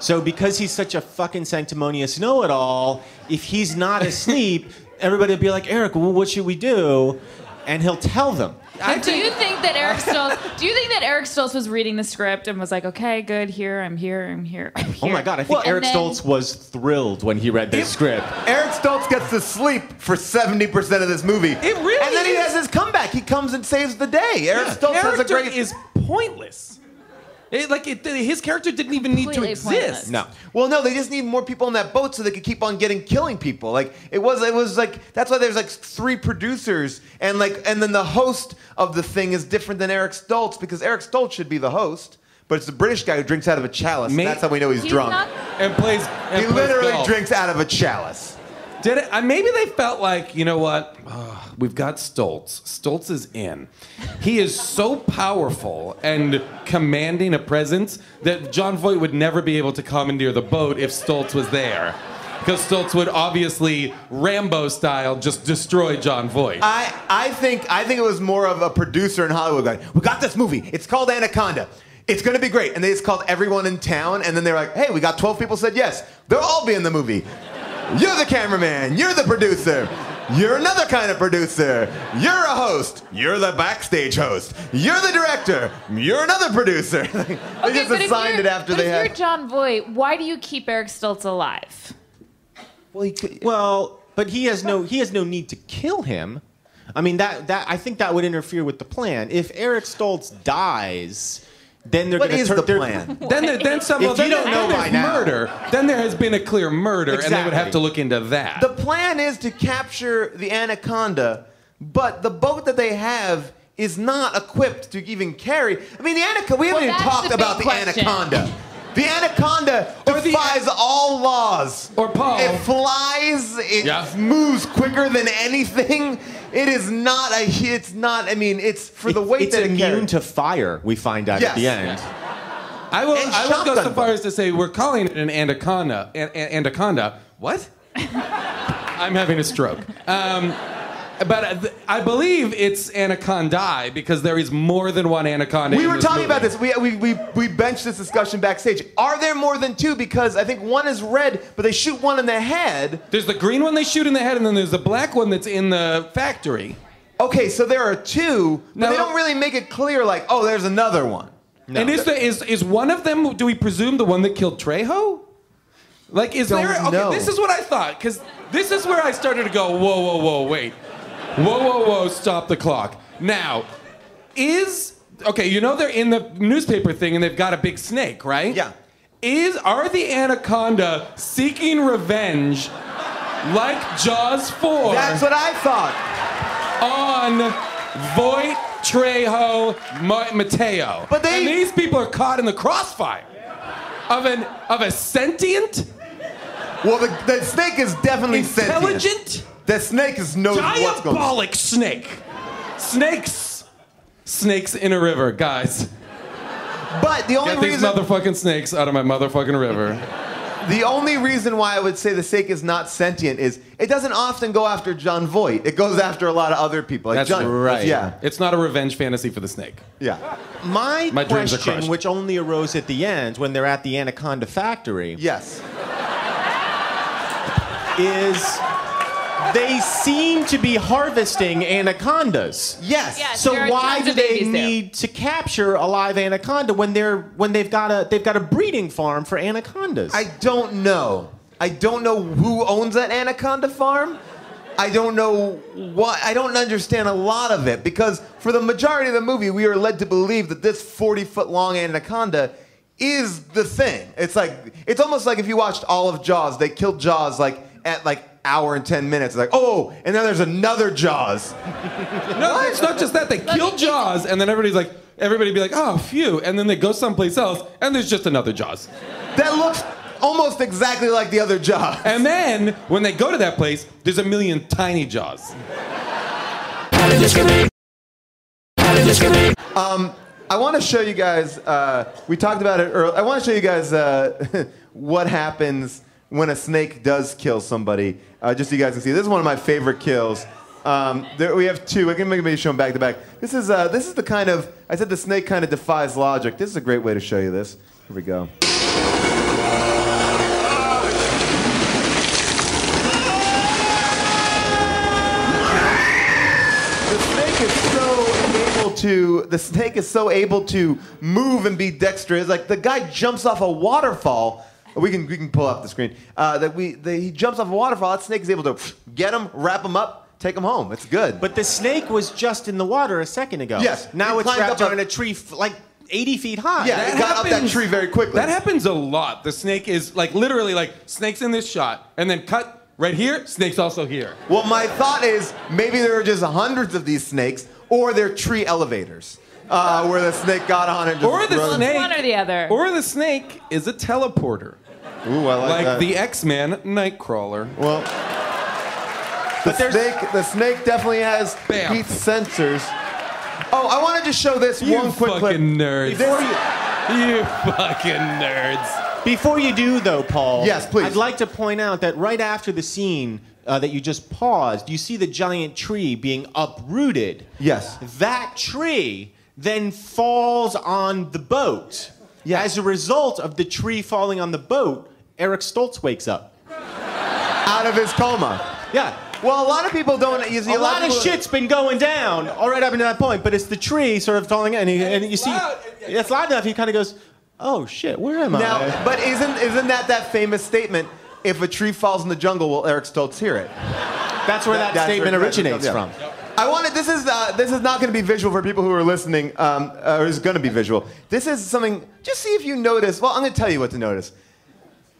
So because he's such a fucking sanctimonious know-it-all, if he's not asleep, everybody will be like, Eric, well, what should we do? And he'll tell them. I do think... you think that Eric Stoltz? Do you think that Eric Stoltz was reading the script and was like, "Okay, good. Here, I'm here. I'm here. I'm here." Oh my God! I think well, Eric then... Stoltz was thrilled when he read this it, script. Eric Stoltz gets to sleep for seventy percent of this movie. It really. And then is... he has his comeback. He comes and saves the day. Eric yeah. Stoltz has a great. Is pointless. It, like it, his character didn't even need to exist. Pointless. No. Well, no, they just need more people on that boat so they could keep on getting killing people. Like it was, it was like that's why there's like three producers and like and then the host of the thing is different than Eric Stoltz because Eric Stoltz should be the host, but it's the British guy who drinks out of a chalice. May- and that's how we know he's, he's drunk. Not- and plays. And he plays literally golf. drinks out of a chalice. Did it? Uh, maybe they felt like, you know what? Oh, we've got Stoltz. Stoltz is in. He is so powerful and commanding a presence that Jon Voight would never be able to commandeer the boat if Stoltz was there. Because Stoltz would obviously, Rambo-style, just destroy Jon Voight. I, I think I think it was more of a producer in Hollywood guy. We got this movie. It's called Anaconda. It's going to be great. And they just called everyone in town. And then they were like, hey, we got twelve people said yes. They'll all be in the movie. You're the cameraman. You're the producer. You're another kind of producer. You're a host. You're the backstage host. You're the director. You're another producer. They okay, just assigned it after but they if had. If you're Jon Voight, why do you keep Eric Stoltz alive? Well, he could, well, but he has no he has no need to kill him. I mean that that I think that would interfere with the plan. If Eric Stoltz dies. Then they're going to turn the plan. Then, there, then some. If well, then you don't know by now, murder. Then there has been a clear murder, exactly. And they would have to look into that. The plan is to capture the anaconda, but the boat that they have is not equipped to even carry. I mean, the anaconda. We haven't well, even talked the about the question. anaconda. The anaconda or defies the, all laws. Or Paul. It flies. It yeah. moves quicker than anything. It is not a. It's not. I mean, it's for the it, weight that it carries. It's immune to fire. We find out yes. at the end. Yeah. I will. And I will go so far as to say we're calling it an anaconda. An, an, anaconda. What? I'm having a stroke. Um, But I believe it's anaconda because there is more than one anaconda. We were talking about this. We, we we we benched this discussion backstage. Are there more than two? Because I think one is red, but they shoot one in the head. There's the green one they shoot in the head, and then there's the black one that's in the factory. Okay, so there are two, but no. They don't really make it clear, like, oh, there's another one. No. And is, the, is, is one of them, do we presume, the one that killed Trejo? Like, is don't there... Okay, know. This is what I thought, because this is where I started to go, whoa, whoa, whoa, wait. Whoa, whoa, whoa, stop the clock. Now, is... Okay, you know they're in the newspaper thing and they've got a big snake, right? Yeah. Is... Are the Anaconda seeking revenge like Jaws four? That's what I thought. On... Voight, Trejo, Mateo. But they... And these people are caught in the crossfire of an of a sentient. Well, the, the snake is definitely intelligent. Sentient. The snake is no diabolic what's snake. Snakes, snakes in a river, guys. But the only Get reason these motherfucking snakes out of my motherfucking river. The only reason why I would say the snake is not sentient is it doesn't often go after Jon Voight. It goes after a lot of other people. Like That's John, right. Yeah. It's not a revenge fantasy for the snake. Yeah. My, My question, which only arose at the end when they're at the Anaconda factory. Yes. Is... They seem to be harvesting anacondas. Yes. yes so why do they need there. to capture a live anaconda when they're when they've got a they've got a breeding farm for anacondas? I don't know. I don't know who owns that anaconda farm. I don't know what I don't understand a lot of it because for the majority of the movie we are led to believe that this forty foot long anaconda is the thing. It's like it's almost like if you watched all of Jaws, they killed Jaws like at like hour and ten minutes, like, oh, and then there's another Jaws. No, it's not just that. They kill Jaws, and then everybody's like, everybody be like, oh, phew, and then they go someplace else, and there's just another Jaws. That looks almost exactly like the other Jaws. And then, when they go to that place, there's a million tiny Jaws. Um, I want to show you guys, uh, we talked about it earlier, I want to show you guys uh, what happens when a snake does kill somebody, uh, just so you guys can see. This is one of my favorite kills. Um, there, we have two. I can maybe show them back to back. This is, uh, this is the kind of, I said the snake kind of defies logic. This is a great way to show you this. Here we go. To, the snake is so able to move and be dexterous. Like the guy jumps off a waterfall. We can we can pull up the screen. Uh, that we the, he jumps off a waterfall. That snake is able to get him, wrap him up, take him home. It's good. But the snake was just in the water a second ago. Yes. Now it's wrapped up in a tree like eighty feet high. Yeah, it got up that tree very quickly. That happens a lot. The snake is like literally like snake's in this shot, and then cut right here. Snake's also here. Well, my thought is maybe there are just hundreds of these snakes, or they're tree elevators. Uh, where the snake got on and just or the run. snake, one or the other, or the snake is a teleporter. Ooh, I like, like that. The X-Men Nightcrawler. Well, the snake, the snake definitely has heat sensors. Oh, I wanted to show this you one quick clip. You fucking nerds! Before you, you fucking nerds! Before you do, though, Paul. Yes, please. I'd like to point out that right after the scene. Uh, that you just paused, you see the giant tree being uprooted. Yes. That tree then falls on the boat. Yeah. As a result of the tree falling on the boat, Eric Stoltz wakes up. Out of his coma. Yeah. Well, a lot of people don't... You see, a, a lot, lot of people... shit's been going down already up until that point, but it's the tree sort of falling in. And, he, and, and you see, loud. It's loud enough, he kind of goes, oh, shit, where am now, I? But isn't, isn't that that famous statement, if a tree falls in the jungle, will Eric Stoltz hear it? That's where that, that that's statement where originates from. Yeah. I wanted, this is, uh, this is not gonna be visual for people who are listening, um, uh, or is gonna be visual. This is something, just see if you notice, well, I'm gonna tell you what to notice.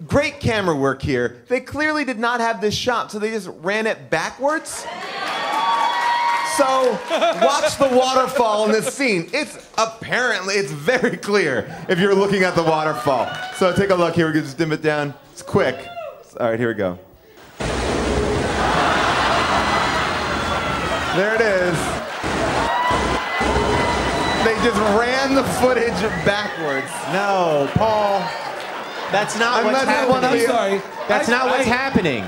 Great camera work here. They clearly did not have this shot, so they just ran it backwards. So, watch the waterfall in this scene. It's apparently, it's very clear if you're looking at the waterfall. So take a look here, we can just dim it down, it's quick. All right, here we go. There it is. They just ran the footage backwards. No, Paul, that's not I'm what's not happening. I'm sorry. That's I, not what's I, happening.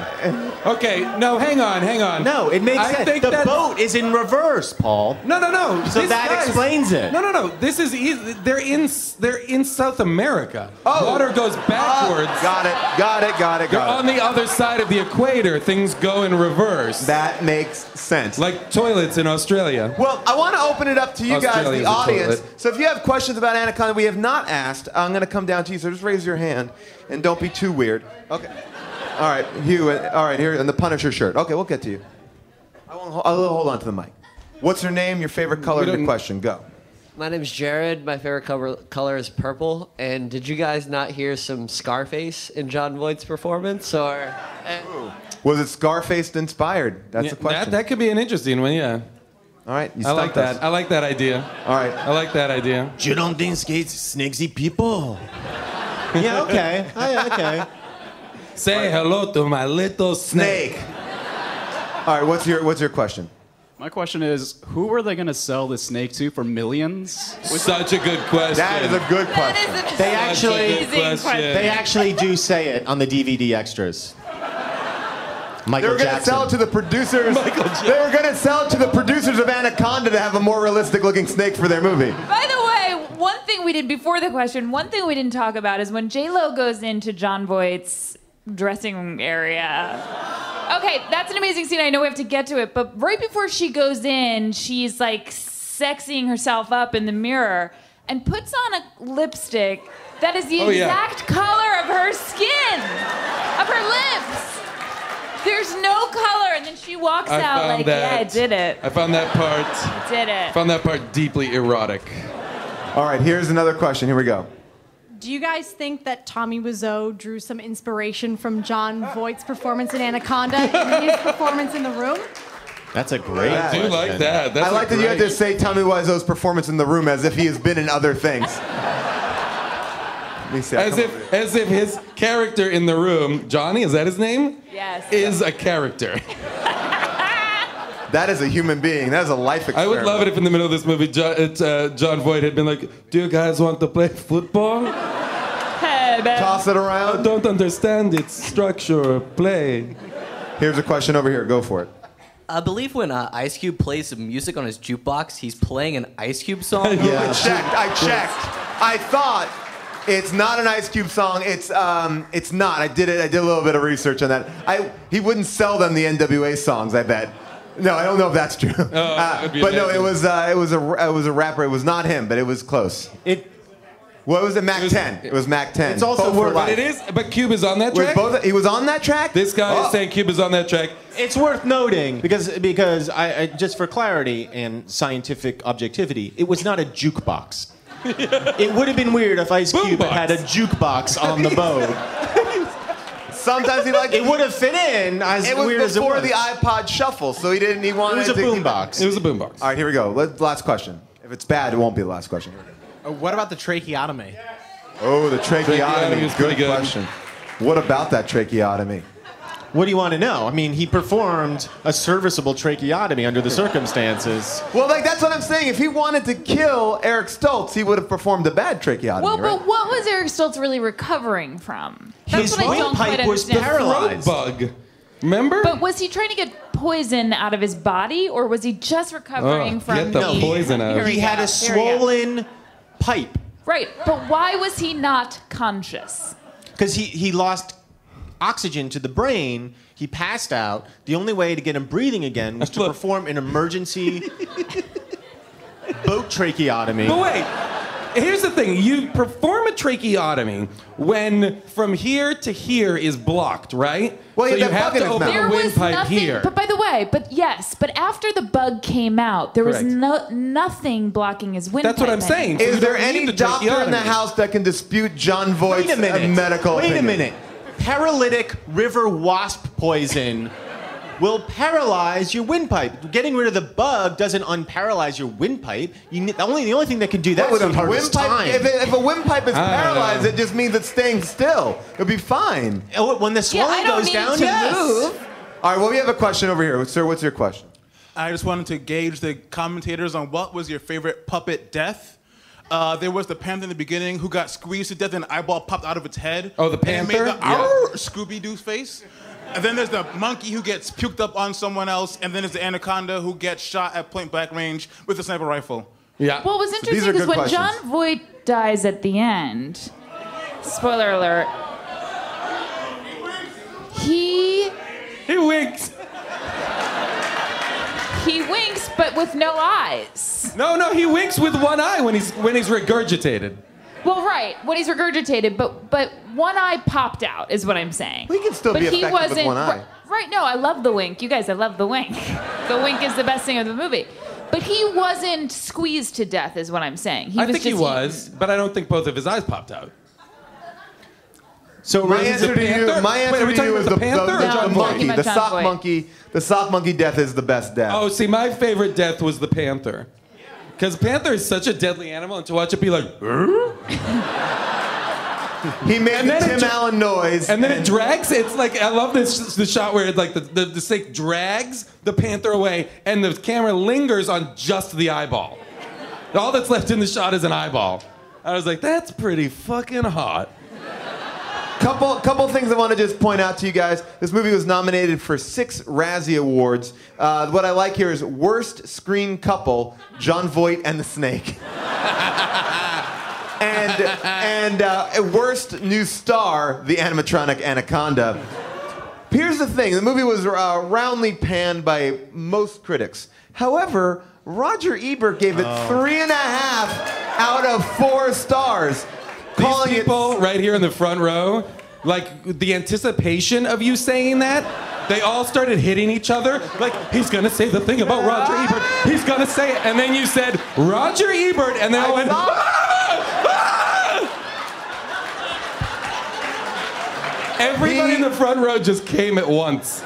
Okay, no, hang on, hang on. No, it makes I sense. Think the that boat is in reverse, Paul. No, no, no. So this that guy's... explains it. No, no, no. This is easy. They're in they're in South America. Oh. Water goes backwards. Oh, got it. Got it. Got it. Got You're it. On the other side of the equator, things go in reverse. That makes sense. Like toilets in Australia. Well, I want to open it up to you Australia's guys, the audience. So if you have questions about Anaconda we have not asked, I'm going to come down to you. So just raise your hand. And don't be too weird. Okay. All right, Hugh. All right, here in the Punisher shirt. Okay, we'll get to you. I won't. I'll hold on to the mic. What's your name? Your favorite color? Your question. Go. My name's Jared. My favorite color, color is purple. And did you guys not hear some Scarface in Jon Voight's performance? Or uh, was it Scarface inspired? That's yeah, the question. That, that could be an interesting one. Yeah. All right. You I like that. Us. I like that idea. All right. I like that idea. You don't think skates sneaky people? Yeah, okay. Oh, yeah, okay. Say hello to my little snake. snake. All right, what's your what's your question? My question is, who are they going to sell the snake to for millions? Such a good question. That is a good question. That is a they actually question. They actually do say it on the D V D extras. Michael they were going to sell it to the producers. They were going to sell it to the producers of Anaconda to have a more realistic-looking snake for their movie. By the way, one thing we did before the question, one thing we didn't talk about is when J-Lo goes into Jon Voight's dressing area. Okay, that's an amazing scene. I know we have to get to it, but right before she goes in, she's like sexying herself up in the mirror and puts on a lipstick that is the oh, exact yeah. color of her skin, of her lips. There's no color, and then she walks I out like, that, yeah, I did it. I found that part. I did it. I found that part deeply erotic. All right, here's another question. Here we go. Do you guys think that Tommy Wiseau drew some inspiration from Jon Voight's performance in Anaconda and his performance in The Room? That's a great yeah, question. I do like that. That's I like great... that you had to say Tommy Wiseau's performance in The Room as if he has been in other things. Let me see. As if, as if his character in The Room, Johnny, is that his name? Yes. Is a character. That is a human being. That is a life experience. I would love it if in the middle of this movie, John, uh, Jon Voight had been like, do you guys want to play football? Hey, man. Toss it around. I don't understand its structure or play. Here's a question over here. Go for it. I believe when uh, Ice Cube plays some music on his jukebox, he's playing an Ice Cube song. Yeah. I checked. I checked. I thought... It's not an Ice Cube song. It's um, it's not. I did it. I did a little bit of research on that. I he wouldn't sell them the N W A songs. I bet. No, I don't know if that's true. Oh, uh, but no, it was uh, it was a it was a rapper. It was not him, but it was close. It. What was it? Mac ten. It was Mac ten. It's also worth. But it is. But Cube is on that track. Both, he was on that track. This guy oh. is saying Cube is on that track. It's worth noting because because I, I just for clarity and scientific objectivity, it was not a jukebox. It would have been weird if Ice Boom Cube box. had a jukebox on the boat. Sometimes he liked it. It would have fit in as it was weird as it was. Before the iPod Shuffle, so he didn't. He wanted. It was a boombox. It was a boombox. All right, here we go. Let, last question. If it's bad, it won't be the last question. Uh, what about the tracheotomy? Yes. Oh, the tracheotomy. tracheotomy is good, good question. What about that tracheotomy? What do you want to know? I mean, he performed a serviceable tracheotomy under the circumstances. Well, like, that's what I'm saying. If he wanted to kill Eric Stoltz, he would have performed a bad tracheotomy, Well, right? but what was Eric Stoltz really recovering from? That's His windpipe was paralyzed. Bug. Remember? But was he trying to get poison out of his body, or was he just recovering oh, from get the no, poison out? He, he had a swollen pipe. Right, but why was he not conscious? Because he, he lost oxygen to the brain, he passed out. The only way to get him breathing again was to Look. perform an emergency boat tracheotomy. But wait, here's the thing. You perform a tracheotomy when from here to here is blocked, right? Well, so yeah, you have to open the windpipe here. But by the way, but yes, but after the bug came out, there Correct. was no, nothing blocking his windpipe. That's what I'm saying. Is there any doctor in the house that can dispute Jon Voight's medical opinion? Wait a minute. Paralytic river wasp poison will paralyze your windpipe. Getting rid of the bug doesn't unparalyze your windpipe. You, the, only, the only thing that can do that well, is windpipe, is time. If, it, if a windpipe is I paralyzed, it just means it's staying still. It'll be fine. When the swelling yeah, goes down, yes. Move. All right, well, we have a question over here. Sir, what's your question? I just wanted to gauge the commentators on what was your favorite puppet death. Uh, there was the panther in the beginning who got squeezed to death and an eyeball popped out of its head. Oh, the panther? And it made the yeah. Scooby-Doo face. And then there's the monkey who gets puked up on someone else. And then there's the anaconda who gets shot at point blank range with a sniper rifle. Yeah. Well, what's interesting is when Jon Voight dies at the end, spoiler alert, he... He winks. He winks, but with no eyes. No, no, he winks with one eye when he's when he's regurgitated. Well, right, when he's regurgitated, but but one eye popped out is what I'm saying. We can still but be effective he wasn't, with one eye. Right, right, no, I love the wink. You guys, I love the wink. The wink is the best thing of the movie. But he wasn't squeezed to death is what I'm saying. He I was think just, he was, he, but I don't think both of his eyes popped out. So my answer to you, my answer to you is the monkey, the sock monkey. The sock monkey death is the best death. Oh, see, my favorite death was the panther, because panther is such a deadly animal, and to watch it be like, he made the Tim Allen noise, and then it drags. It's like I love this the shot where it, like the, the the snake drags the panther away, and the camera lingers on just the eyeball. All that's left in the shot is an eyeball. I was like, that's pretty fucking hot. Couple, couple things I want to just point out to you guys. This movie was nominated for six Razzie Awards. Uh, what I like here is worst screen couple: Jon Voight and the snake. and and uh, worst new star: the animatronic anaconda. Here's the thing: the movie was uh, roundly panned by most critics. However, Roger Ebert gave it oh. three and a half out of four stars. These people right here in the front row, like the anticipation of you saying that, they all started hitting each other. Like, he's gonna say the thing about Roger Ebert. He's gonna say it. And then you said, Roger Ebert, and then I went, ah! Ah! Everybody in the front row just came at once.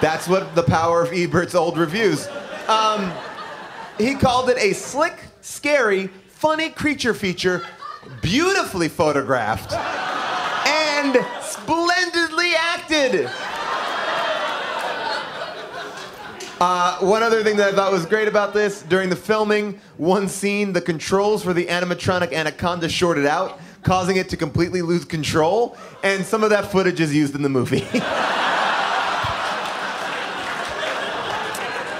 That's what the power of Ebert's old reviews. Um, he called it a slick, scary, funny creature feature. Beautifully photographed and splendidly acted. Uh, one other thing that I thought was great about this, during the filming, one scene, the controls for the animatronic anaconda shorted out, causing it to completely lose control, and some of that footage is used in the movie.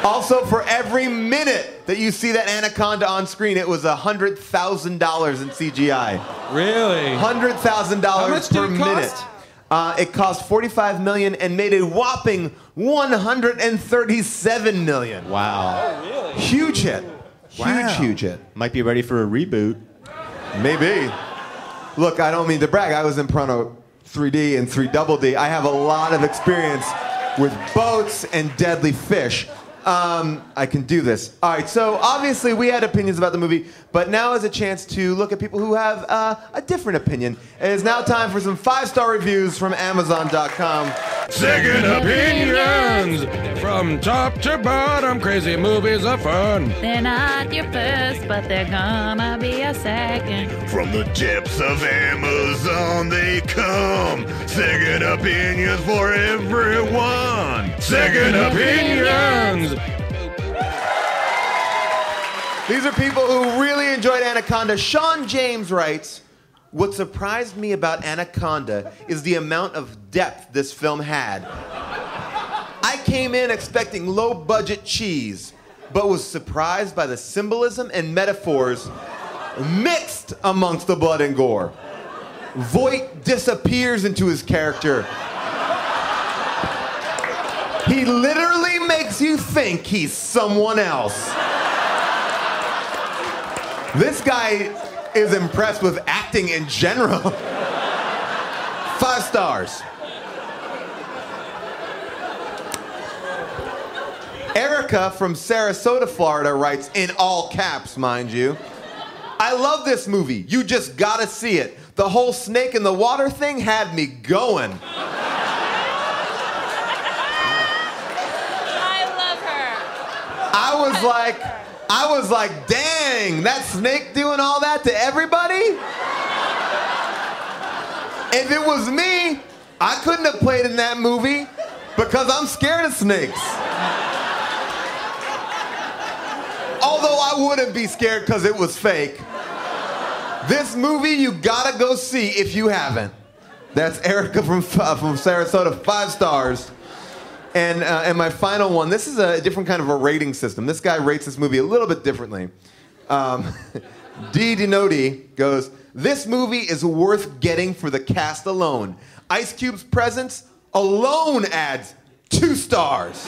Also, for every minute that you see that anaconda on screen, it was one hundred thousand dollars in C G I. Really? one hundred thousand dollars per minute. How much did it cost? Uh, it cost forty-five million dollars and made a whopping one hundred thirty-seven million dollars. Wow. Oh, really? Huge hit. Wow. Huge, huge hit. Might be ready for a reboot. Maybe. Look, I don't mean to brag. I was in Prono three D and three double D. I have a lot of experience with boats and deadly fish. Um, I can do this. All right, so obviously we had opinions about the movie, but now is a chance to look at people who have uh, a different opinion. It is now time for some five-star reviews from Amazon dot com. Second opinions from top to bottom. Crazy movies are fun. They're not your first, but they're gonna be a second. From the depths of Amazon they come. Second opinions for everyone. Second opinions. These are people who really enjoyed Anaconda. Sean James writes, what surprised me about Anaconda is the amount of depth this film had. I came in expecting low-budget cheese, but was surprised by the symbolism and metaphors mixed amongst the blood and gore. Voight disappears into his character. He literally makes you think he's someone else. This guy is impressed with acting in general. Five stars. Erica from Sarasota, Florida writes, in all caps, mind you, I love this movie. You just gotta see it. The whole snake in the water thing had me going. I love her. I was like... I was like, dang, that snake doing all that to everybody? If it was me, I couldn't have played in that movie because I'm scared of snakes. although I wouldn't be scared because it was fake. This movie you gotta go see if you haven't. That's Erica from uh, from Sarasota, five stars. And uh, and my final one. This is a different kind of a rating system. This guy rates this movie a little bit differently. Um, D. Dinoti goes, this movie is worth getting for the cast alone. Ice Cube's presence alone adds two stars.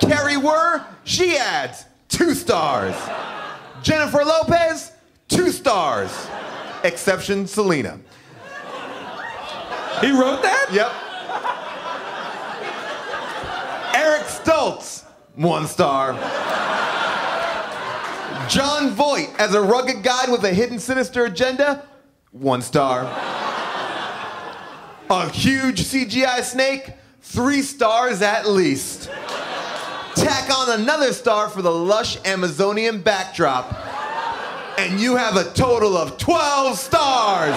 Carrie Wuhrer, she adds two stars. Jennifer Lopez, two stars. Exception Selena. He wrote that? Yep. Eric Stoltz, one star. Jon Voight as a rugged guide with a hidden sinister agenda, one star. A huge C G I snake, three stars at least. Tack on another star for the lush Amazonian backdrop, and you have a total of twelve stars.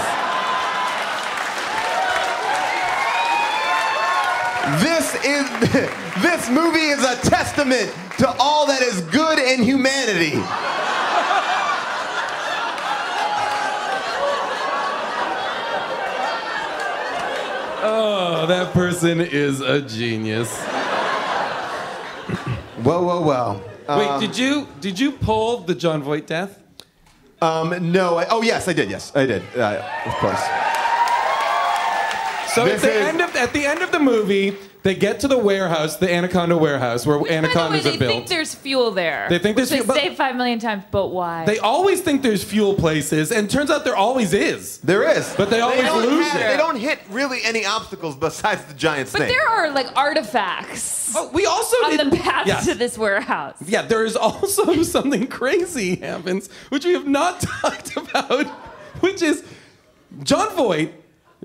This is, this movie is a testament to all that is good in humanity. Oh, that person is a genius. Whoa, whoa, whoa. Wait, um, did you did you pull the Jon Voight death? Um, no. I, oh, yes, I did. Yes, I did. Uh, of course. So at the, end of, at the end of the movie, they get to the warehouse, the Anaconda warehouse, where Which, anacondas by the way, are built. They think there's fuel there. They think there's fuel. They say five million times, but why? They always think there's fuel places, and turns out there always is. There is. But they always they lose have, it. They don't hit really any obstacles besides the giant snake. But there are, like, artifacts oh, we also on did, the path yeah. to this warehouse. Yeah, there is also something crazy happens, which we have not talked about, which is Jon Voight.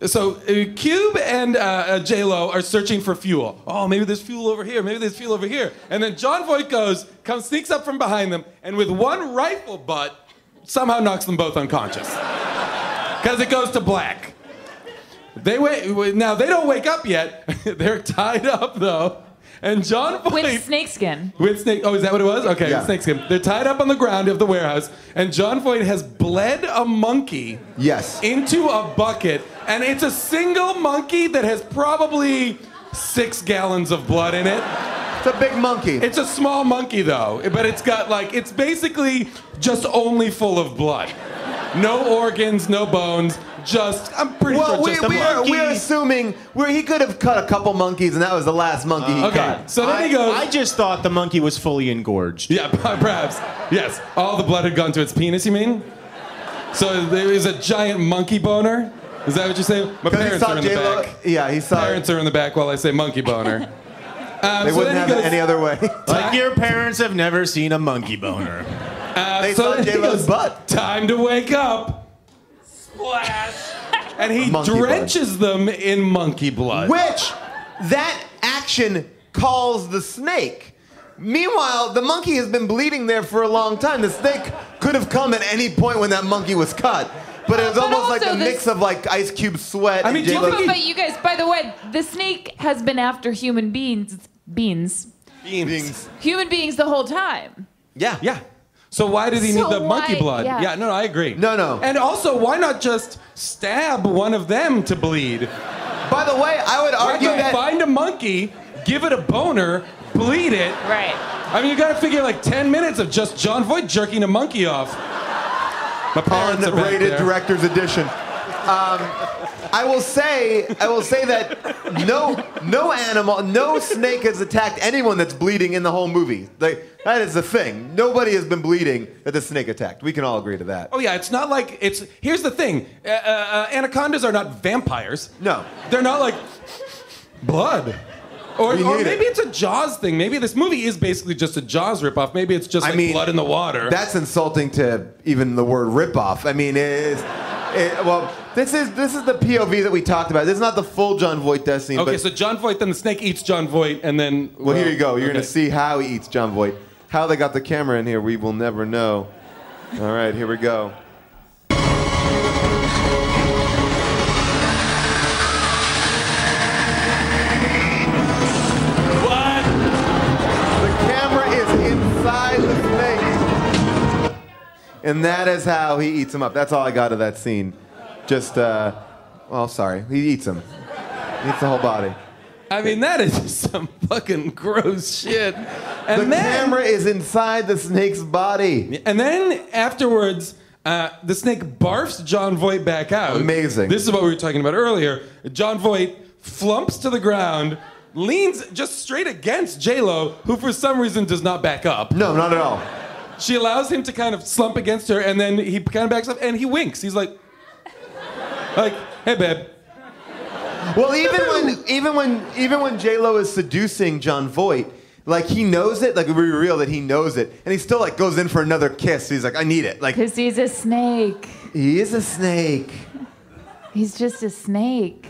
So uh, Cube and uh, uh, J-Lo are searching for fuel. Oh, maybe there's fuel over here. Maybe there's fuel over here. And then Jon Voight goes, comes, sneaks up from behind them, and with one rifle butt, somehow knocks them both unconscious. Because it goes to black. They wait. Now they don't wake up yet. They're tied up though, and Jon Voight with snakeskin. With snake. Oh, is that what it was? Okay, yeah. Snakeskin. They're tied up on the ground of the warehouse, and Jon Voight has bled a monkey. Yes. Into a bucket. And it's a single monkey that has probably six gallons of blood in it. It's a big monkey. It's a small monkey, though. But it's got, like, it's basically just only full of blood. No organs, no bones, just, I'm pretty well, sure we, just we a monkey. Well, we're assuming where he could have cut a couple monkeys, and that was the last monkey uh, he okay. cut. So then I, he goes... I just thought the monkey was fully engorged. Yeah, perhaps. Yes. All the blood had gone to its penis, you mean? So there is a giant monkey boner? Is that what you're saying? My parents are in J-Lo, the back. Yeah, he saw Parents it. are in the back while I say monkey boner. Um, they so wouldn't have goes, it any other way. Like your parents have never seen a monkey boner. Uh, they so saw J-Lo's butt. Time to wake up. Splash. And he monkey drenches blood. them in monkey blood. Which, that action calls the snake. Meanwhile, the monkey has been bleeding there for a long time. The snake could have come at any point when that monkey was cut. But it was but almost like a mix of like Ice Cube sweat. I mean, and well, but you guys, by the way, the snake has been after human beings, beans, beans, beans. human beings the whole time. Yeah, yeah. So why does he so need the why, monkey blood? Yeah. yeah, no, no, I agree. No, no. And also, why not just stab one of them to bleed? By the way, I would argue why that find a monkey, give it a boner, bleed it. Right. I mean, you got to figure like ten minutes of just Jon Voight jerking a monkey off. On the rated director's edition. Um, I will say, I will say that no, no animal, no snake has attacked anyone that's bleeding in the whole movie. Like, that is the thing. Nobody has been bleeding that the snake attacked. We can all agree to that. Oh yeah, it's not like it's. Here's the thing: uh, uh, anacondas are not vampires. No, they're not like blood. Or, or maybe it. it's a Jaws thing. Maybe this movie is basically just a Jaws ripoff. Maybe it's just like I mean, blood in the water. That's insulting to even the word ripoff. I mean, it is. It, well, this is this is the P O V that we talked about. This is not the full Jon Voight death scene. Okay, but, so Jon Voight, then the snake eats Jon Voight, and then. Well, well here you go. You're okay. going to see how he eats Jon Voight. How they got the camera in here, we will never know. All right, here we go. Inside the snake. And that is how he eats him up. That's all I got of that scene. Just, uh, well, sorry. He eats him. He eats the whole body. I mean, that is just some fucking gross shit. And the then, camera is inside the snake's body. And then afterwards, uh, the snake barfs Jon Voight back out. Amazing. This is what we were talking about earlier. Jon Voight flumps to the ground, leans just straight against J-Lo, who for some reason does not back up. No, not at all. She allows him to kind of slump against her, and then he kind of backs up, and he winks. He's like, like, hey, babe. Well, even when even when even when J-Lo is seducing Jon Voight, like he knows it, like we reveal that he knows it, and he still like goes in for another kiss. He's like, I need it, like because he's a snake. He is a snake. He's just a snake.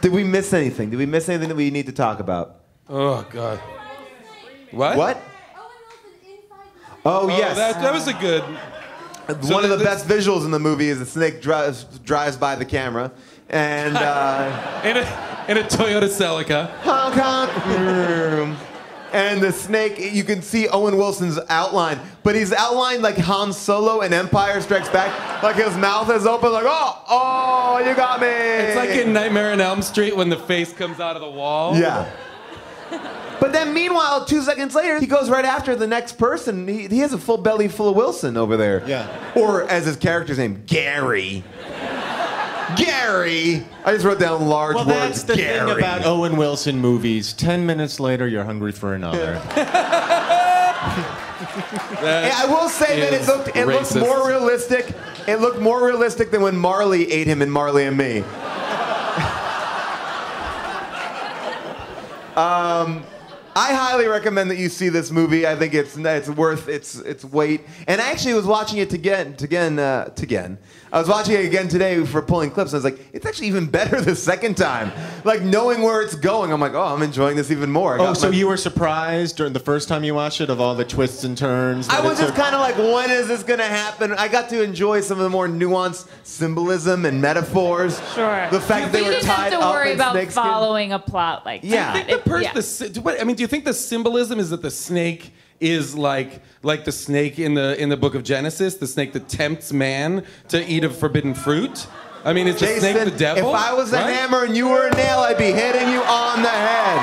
Did we miss anything? Did we miss anything that we need to talk about? Oh God. What? What? Oh yes, oh, that, that was a good. So One of the best visuals in the movie is the snake drives, drives by the camera, and uh, in a in a Toyota Celica, honk honk, and the snake. You can see Owen Wilson's outline, but he's outlined like Han Solo in Empire Strikes Back, like his mouth is open, like oh oh, you got me. It's like in Nightmare on Elm Street when the face comes out of the wall. Yeah. But then, meanwhile, two seconds later, he goes right after the next person. He, he has a full belly full of Wilson over there. Yeah. Or, as his character's name, Gary. Gary! I just wrote down large well, words. Well, that's the Gary. Thing about Owen Wilson movies. Ten minutes later, you're hungry for another. I will say that it looked, it looked more realistic. It looked more realistic than when Marley ate him in Marley and Me. um... I highly recommend that you see this movie. I think it's it's worth its its weight. And I actually was watching it again, again, uh, again. I was watching it again today for pulling clips. And I was like, it's actually even better the second time. Like knowing where it's going, I'm like, oh, I'm enjoying this even more. Oh, so my... you were surprised during the first time you watched it of all the twists and turns? I was just kind of like, when is this gonna happen? I got to enjoy some of the more nuanced symbolism and metaphors. Sure. The fact that they were tied up in snakeskin. You didn't have to worry about following a plot like that. Yeah. I think the person. Yeah. I mean, do you think the symbolism is that the snake is like like the snake in the in the book of Genesis, the snake that tempts man to eat of forbidden fruit? I mean, it's Jason, the snake of the devil. If I was a right? hammer and you were a nail, I'd be hitting you on the head.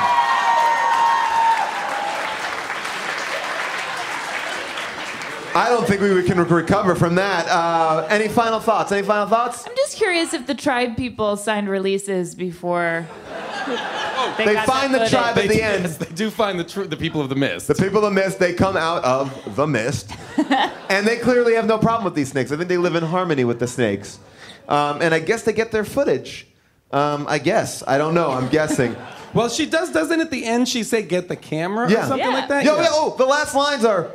I don't think we can recover from that. Uh, any final thoughts? Any final thoughts? I'm just curious if the tribe people signed releases before. Oh, they, they find the tribe at the end. Yes, they do find the, tr the people of the mist. The people of the mist, they come out of the mist. And they clearly have no problem with these snakes. I think they live in harmony with the snakes. Um, and I guess they get their footage. Um, I guess. I don't know. I'm guessing. Well, she does, doesn't at the end she say, get the camera yeah. or something yeah. like that? Yo, yeah. Oh, the last lines are,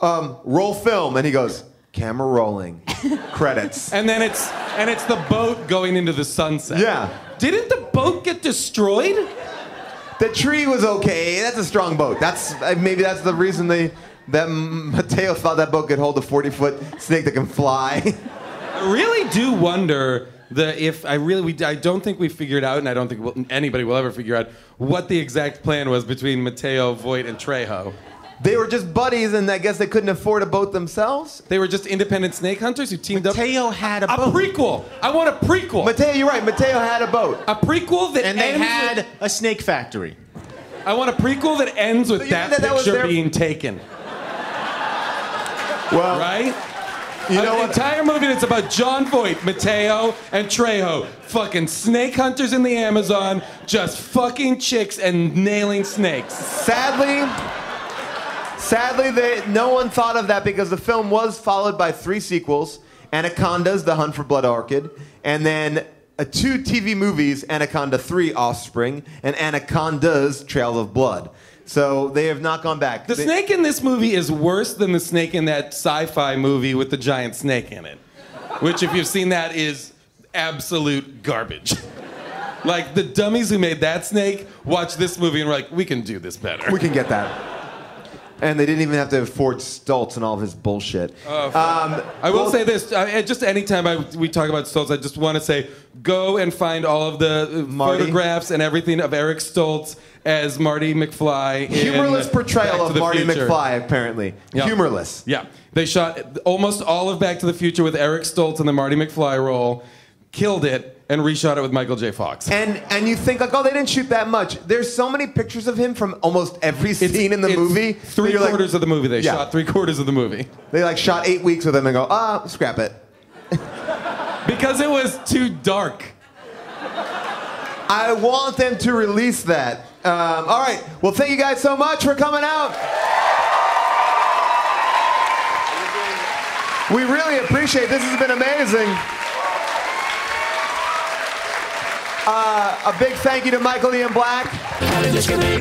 um, roll film. And he goes, camera rolling. Credits. And then it's, and it's the boat going into the sunset. Yeah. Didn't the boat get destroyed? The tree was okay. That's a strong boat. That's maybe that's the reason they that Mateo thought that boat could hold a forty-foot snake that can fly. I really do wonder the if I really we I don't think we figured out, and I don't think we'll, anybody will ever figure out what the exact plan was between Mateo, Voight, and Trejo. They were just buddies, and I guess they couldn't afford a boat themselves. They were just independent snake hunters who teamed Mateo up. Mateo had a, a boat. A prequel. I want a prequel. Mateo, you're right. Mateo had a boat. A prequel that and they ends had with... a snake factory. I want a prequel that ends with so that, that picture that their... being taken. Well, right? You know, an entire movie that's about Jon Voight, Mateo, and Trejo, fucking snake hunters in the Amazon, just fucking chicks and nailing snakes. Sadly. Sadly, they, no one thought of that because the film was followed by three sequels, Anaconda's The Hunt for Blood Orchid, and then uh, two T V movies, Anaconda three Offspring, and Anaconda's Trail of Blood. So they have not gone back. The they, snake in this movie is worse than the snake in that sci-fi movie with the giant snake in it, which if you've seen that is absolute garbage. Like the dummies who made that snake watched this movie and were like, we can do this better. We can get that. And they didn't even have to afford Stoltz and all of his bullshit. Uh, um, I will well, say this. I, just any time I, we talk about Stoltz, I just want to say, go and find all of the Marty. photographs and everything of Eric Stoltz as Marty McFly. Humorless in portrayal Back of Marty Future. McFly, apparently. Yep. Humorless. Yeah. They shot almost all of Back to the Future with Eric Stoltz in the Marty McFly role. Killed it. And reshot it with Michael J. Fox. And and you think, like, oh, they didn't shoot that much. There's so many pictures of him from almost every scene it's, in the it's movie. Three quarters like, of the movie. They yeah. shot three quarters of the movie. They, like, shot eight weeks with him and go, ah, oh, scrap it. Because it was too dark. I want them to release that. Um, all right. Well, thank you guys so much for coming out. We really appreciate it. This has been amazing. Uh, a big thank you to Michael Ian Black.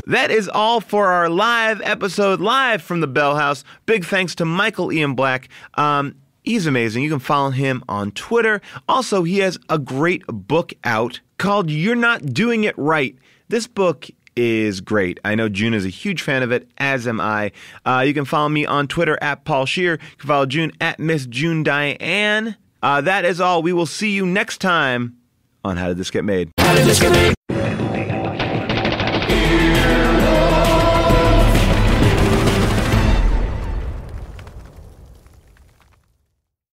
That is all for our live episode, live from the Bell House. Big thanks to Michael Ian Black. Um, he's amazing. You can follow him on Twitter. Also, he has a great book out called You're Not Doing It Right. This book is great. I know June is a huge fan of it, as am I. Uh, you can follow me on Twitter at Paul Scheer. You can follow June at Miss June Diane. Uh, that is all. We will see you next time on How Did This Get Made? How did this get made?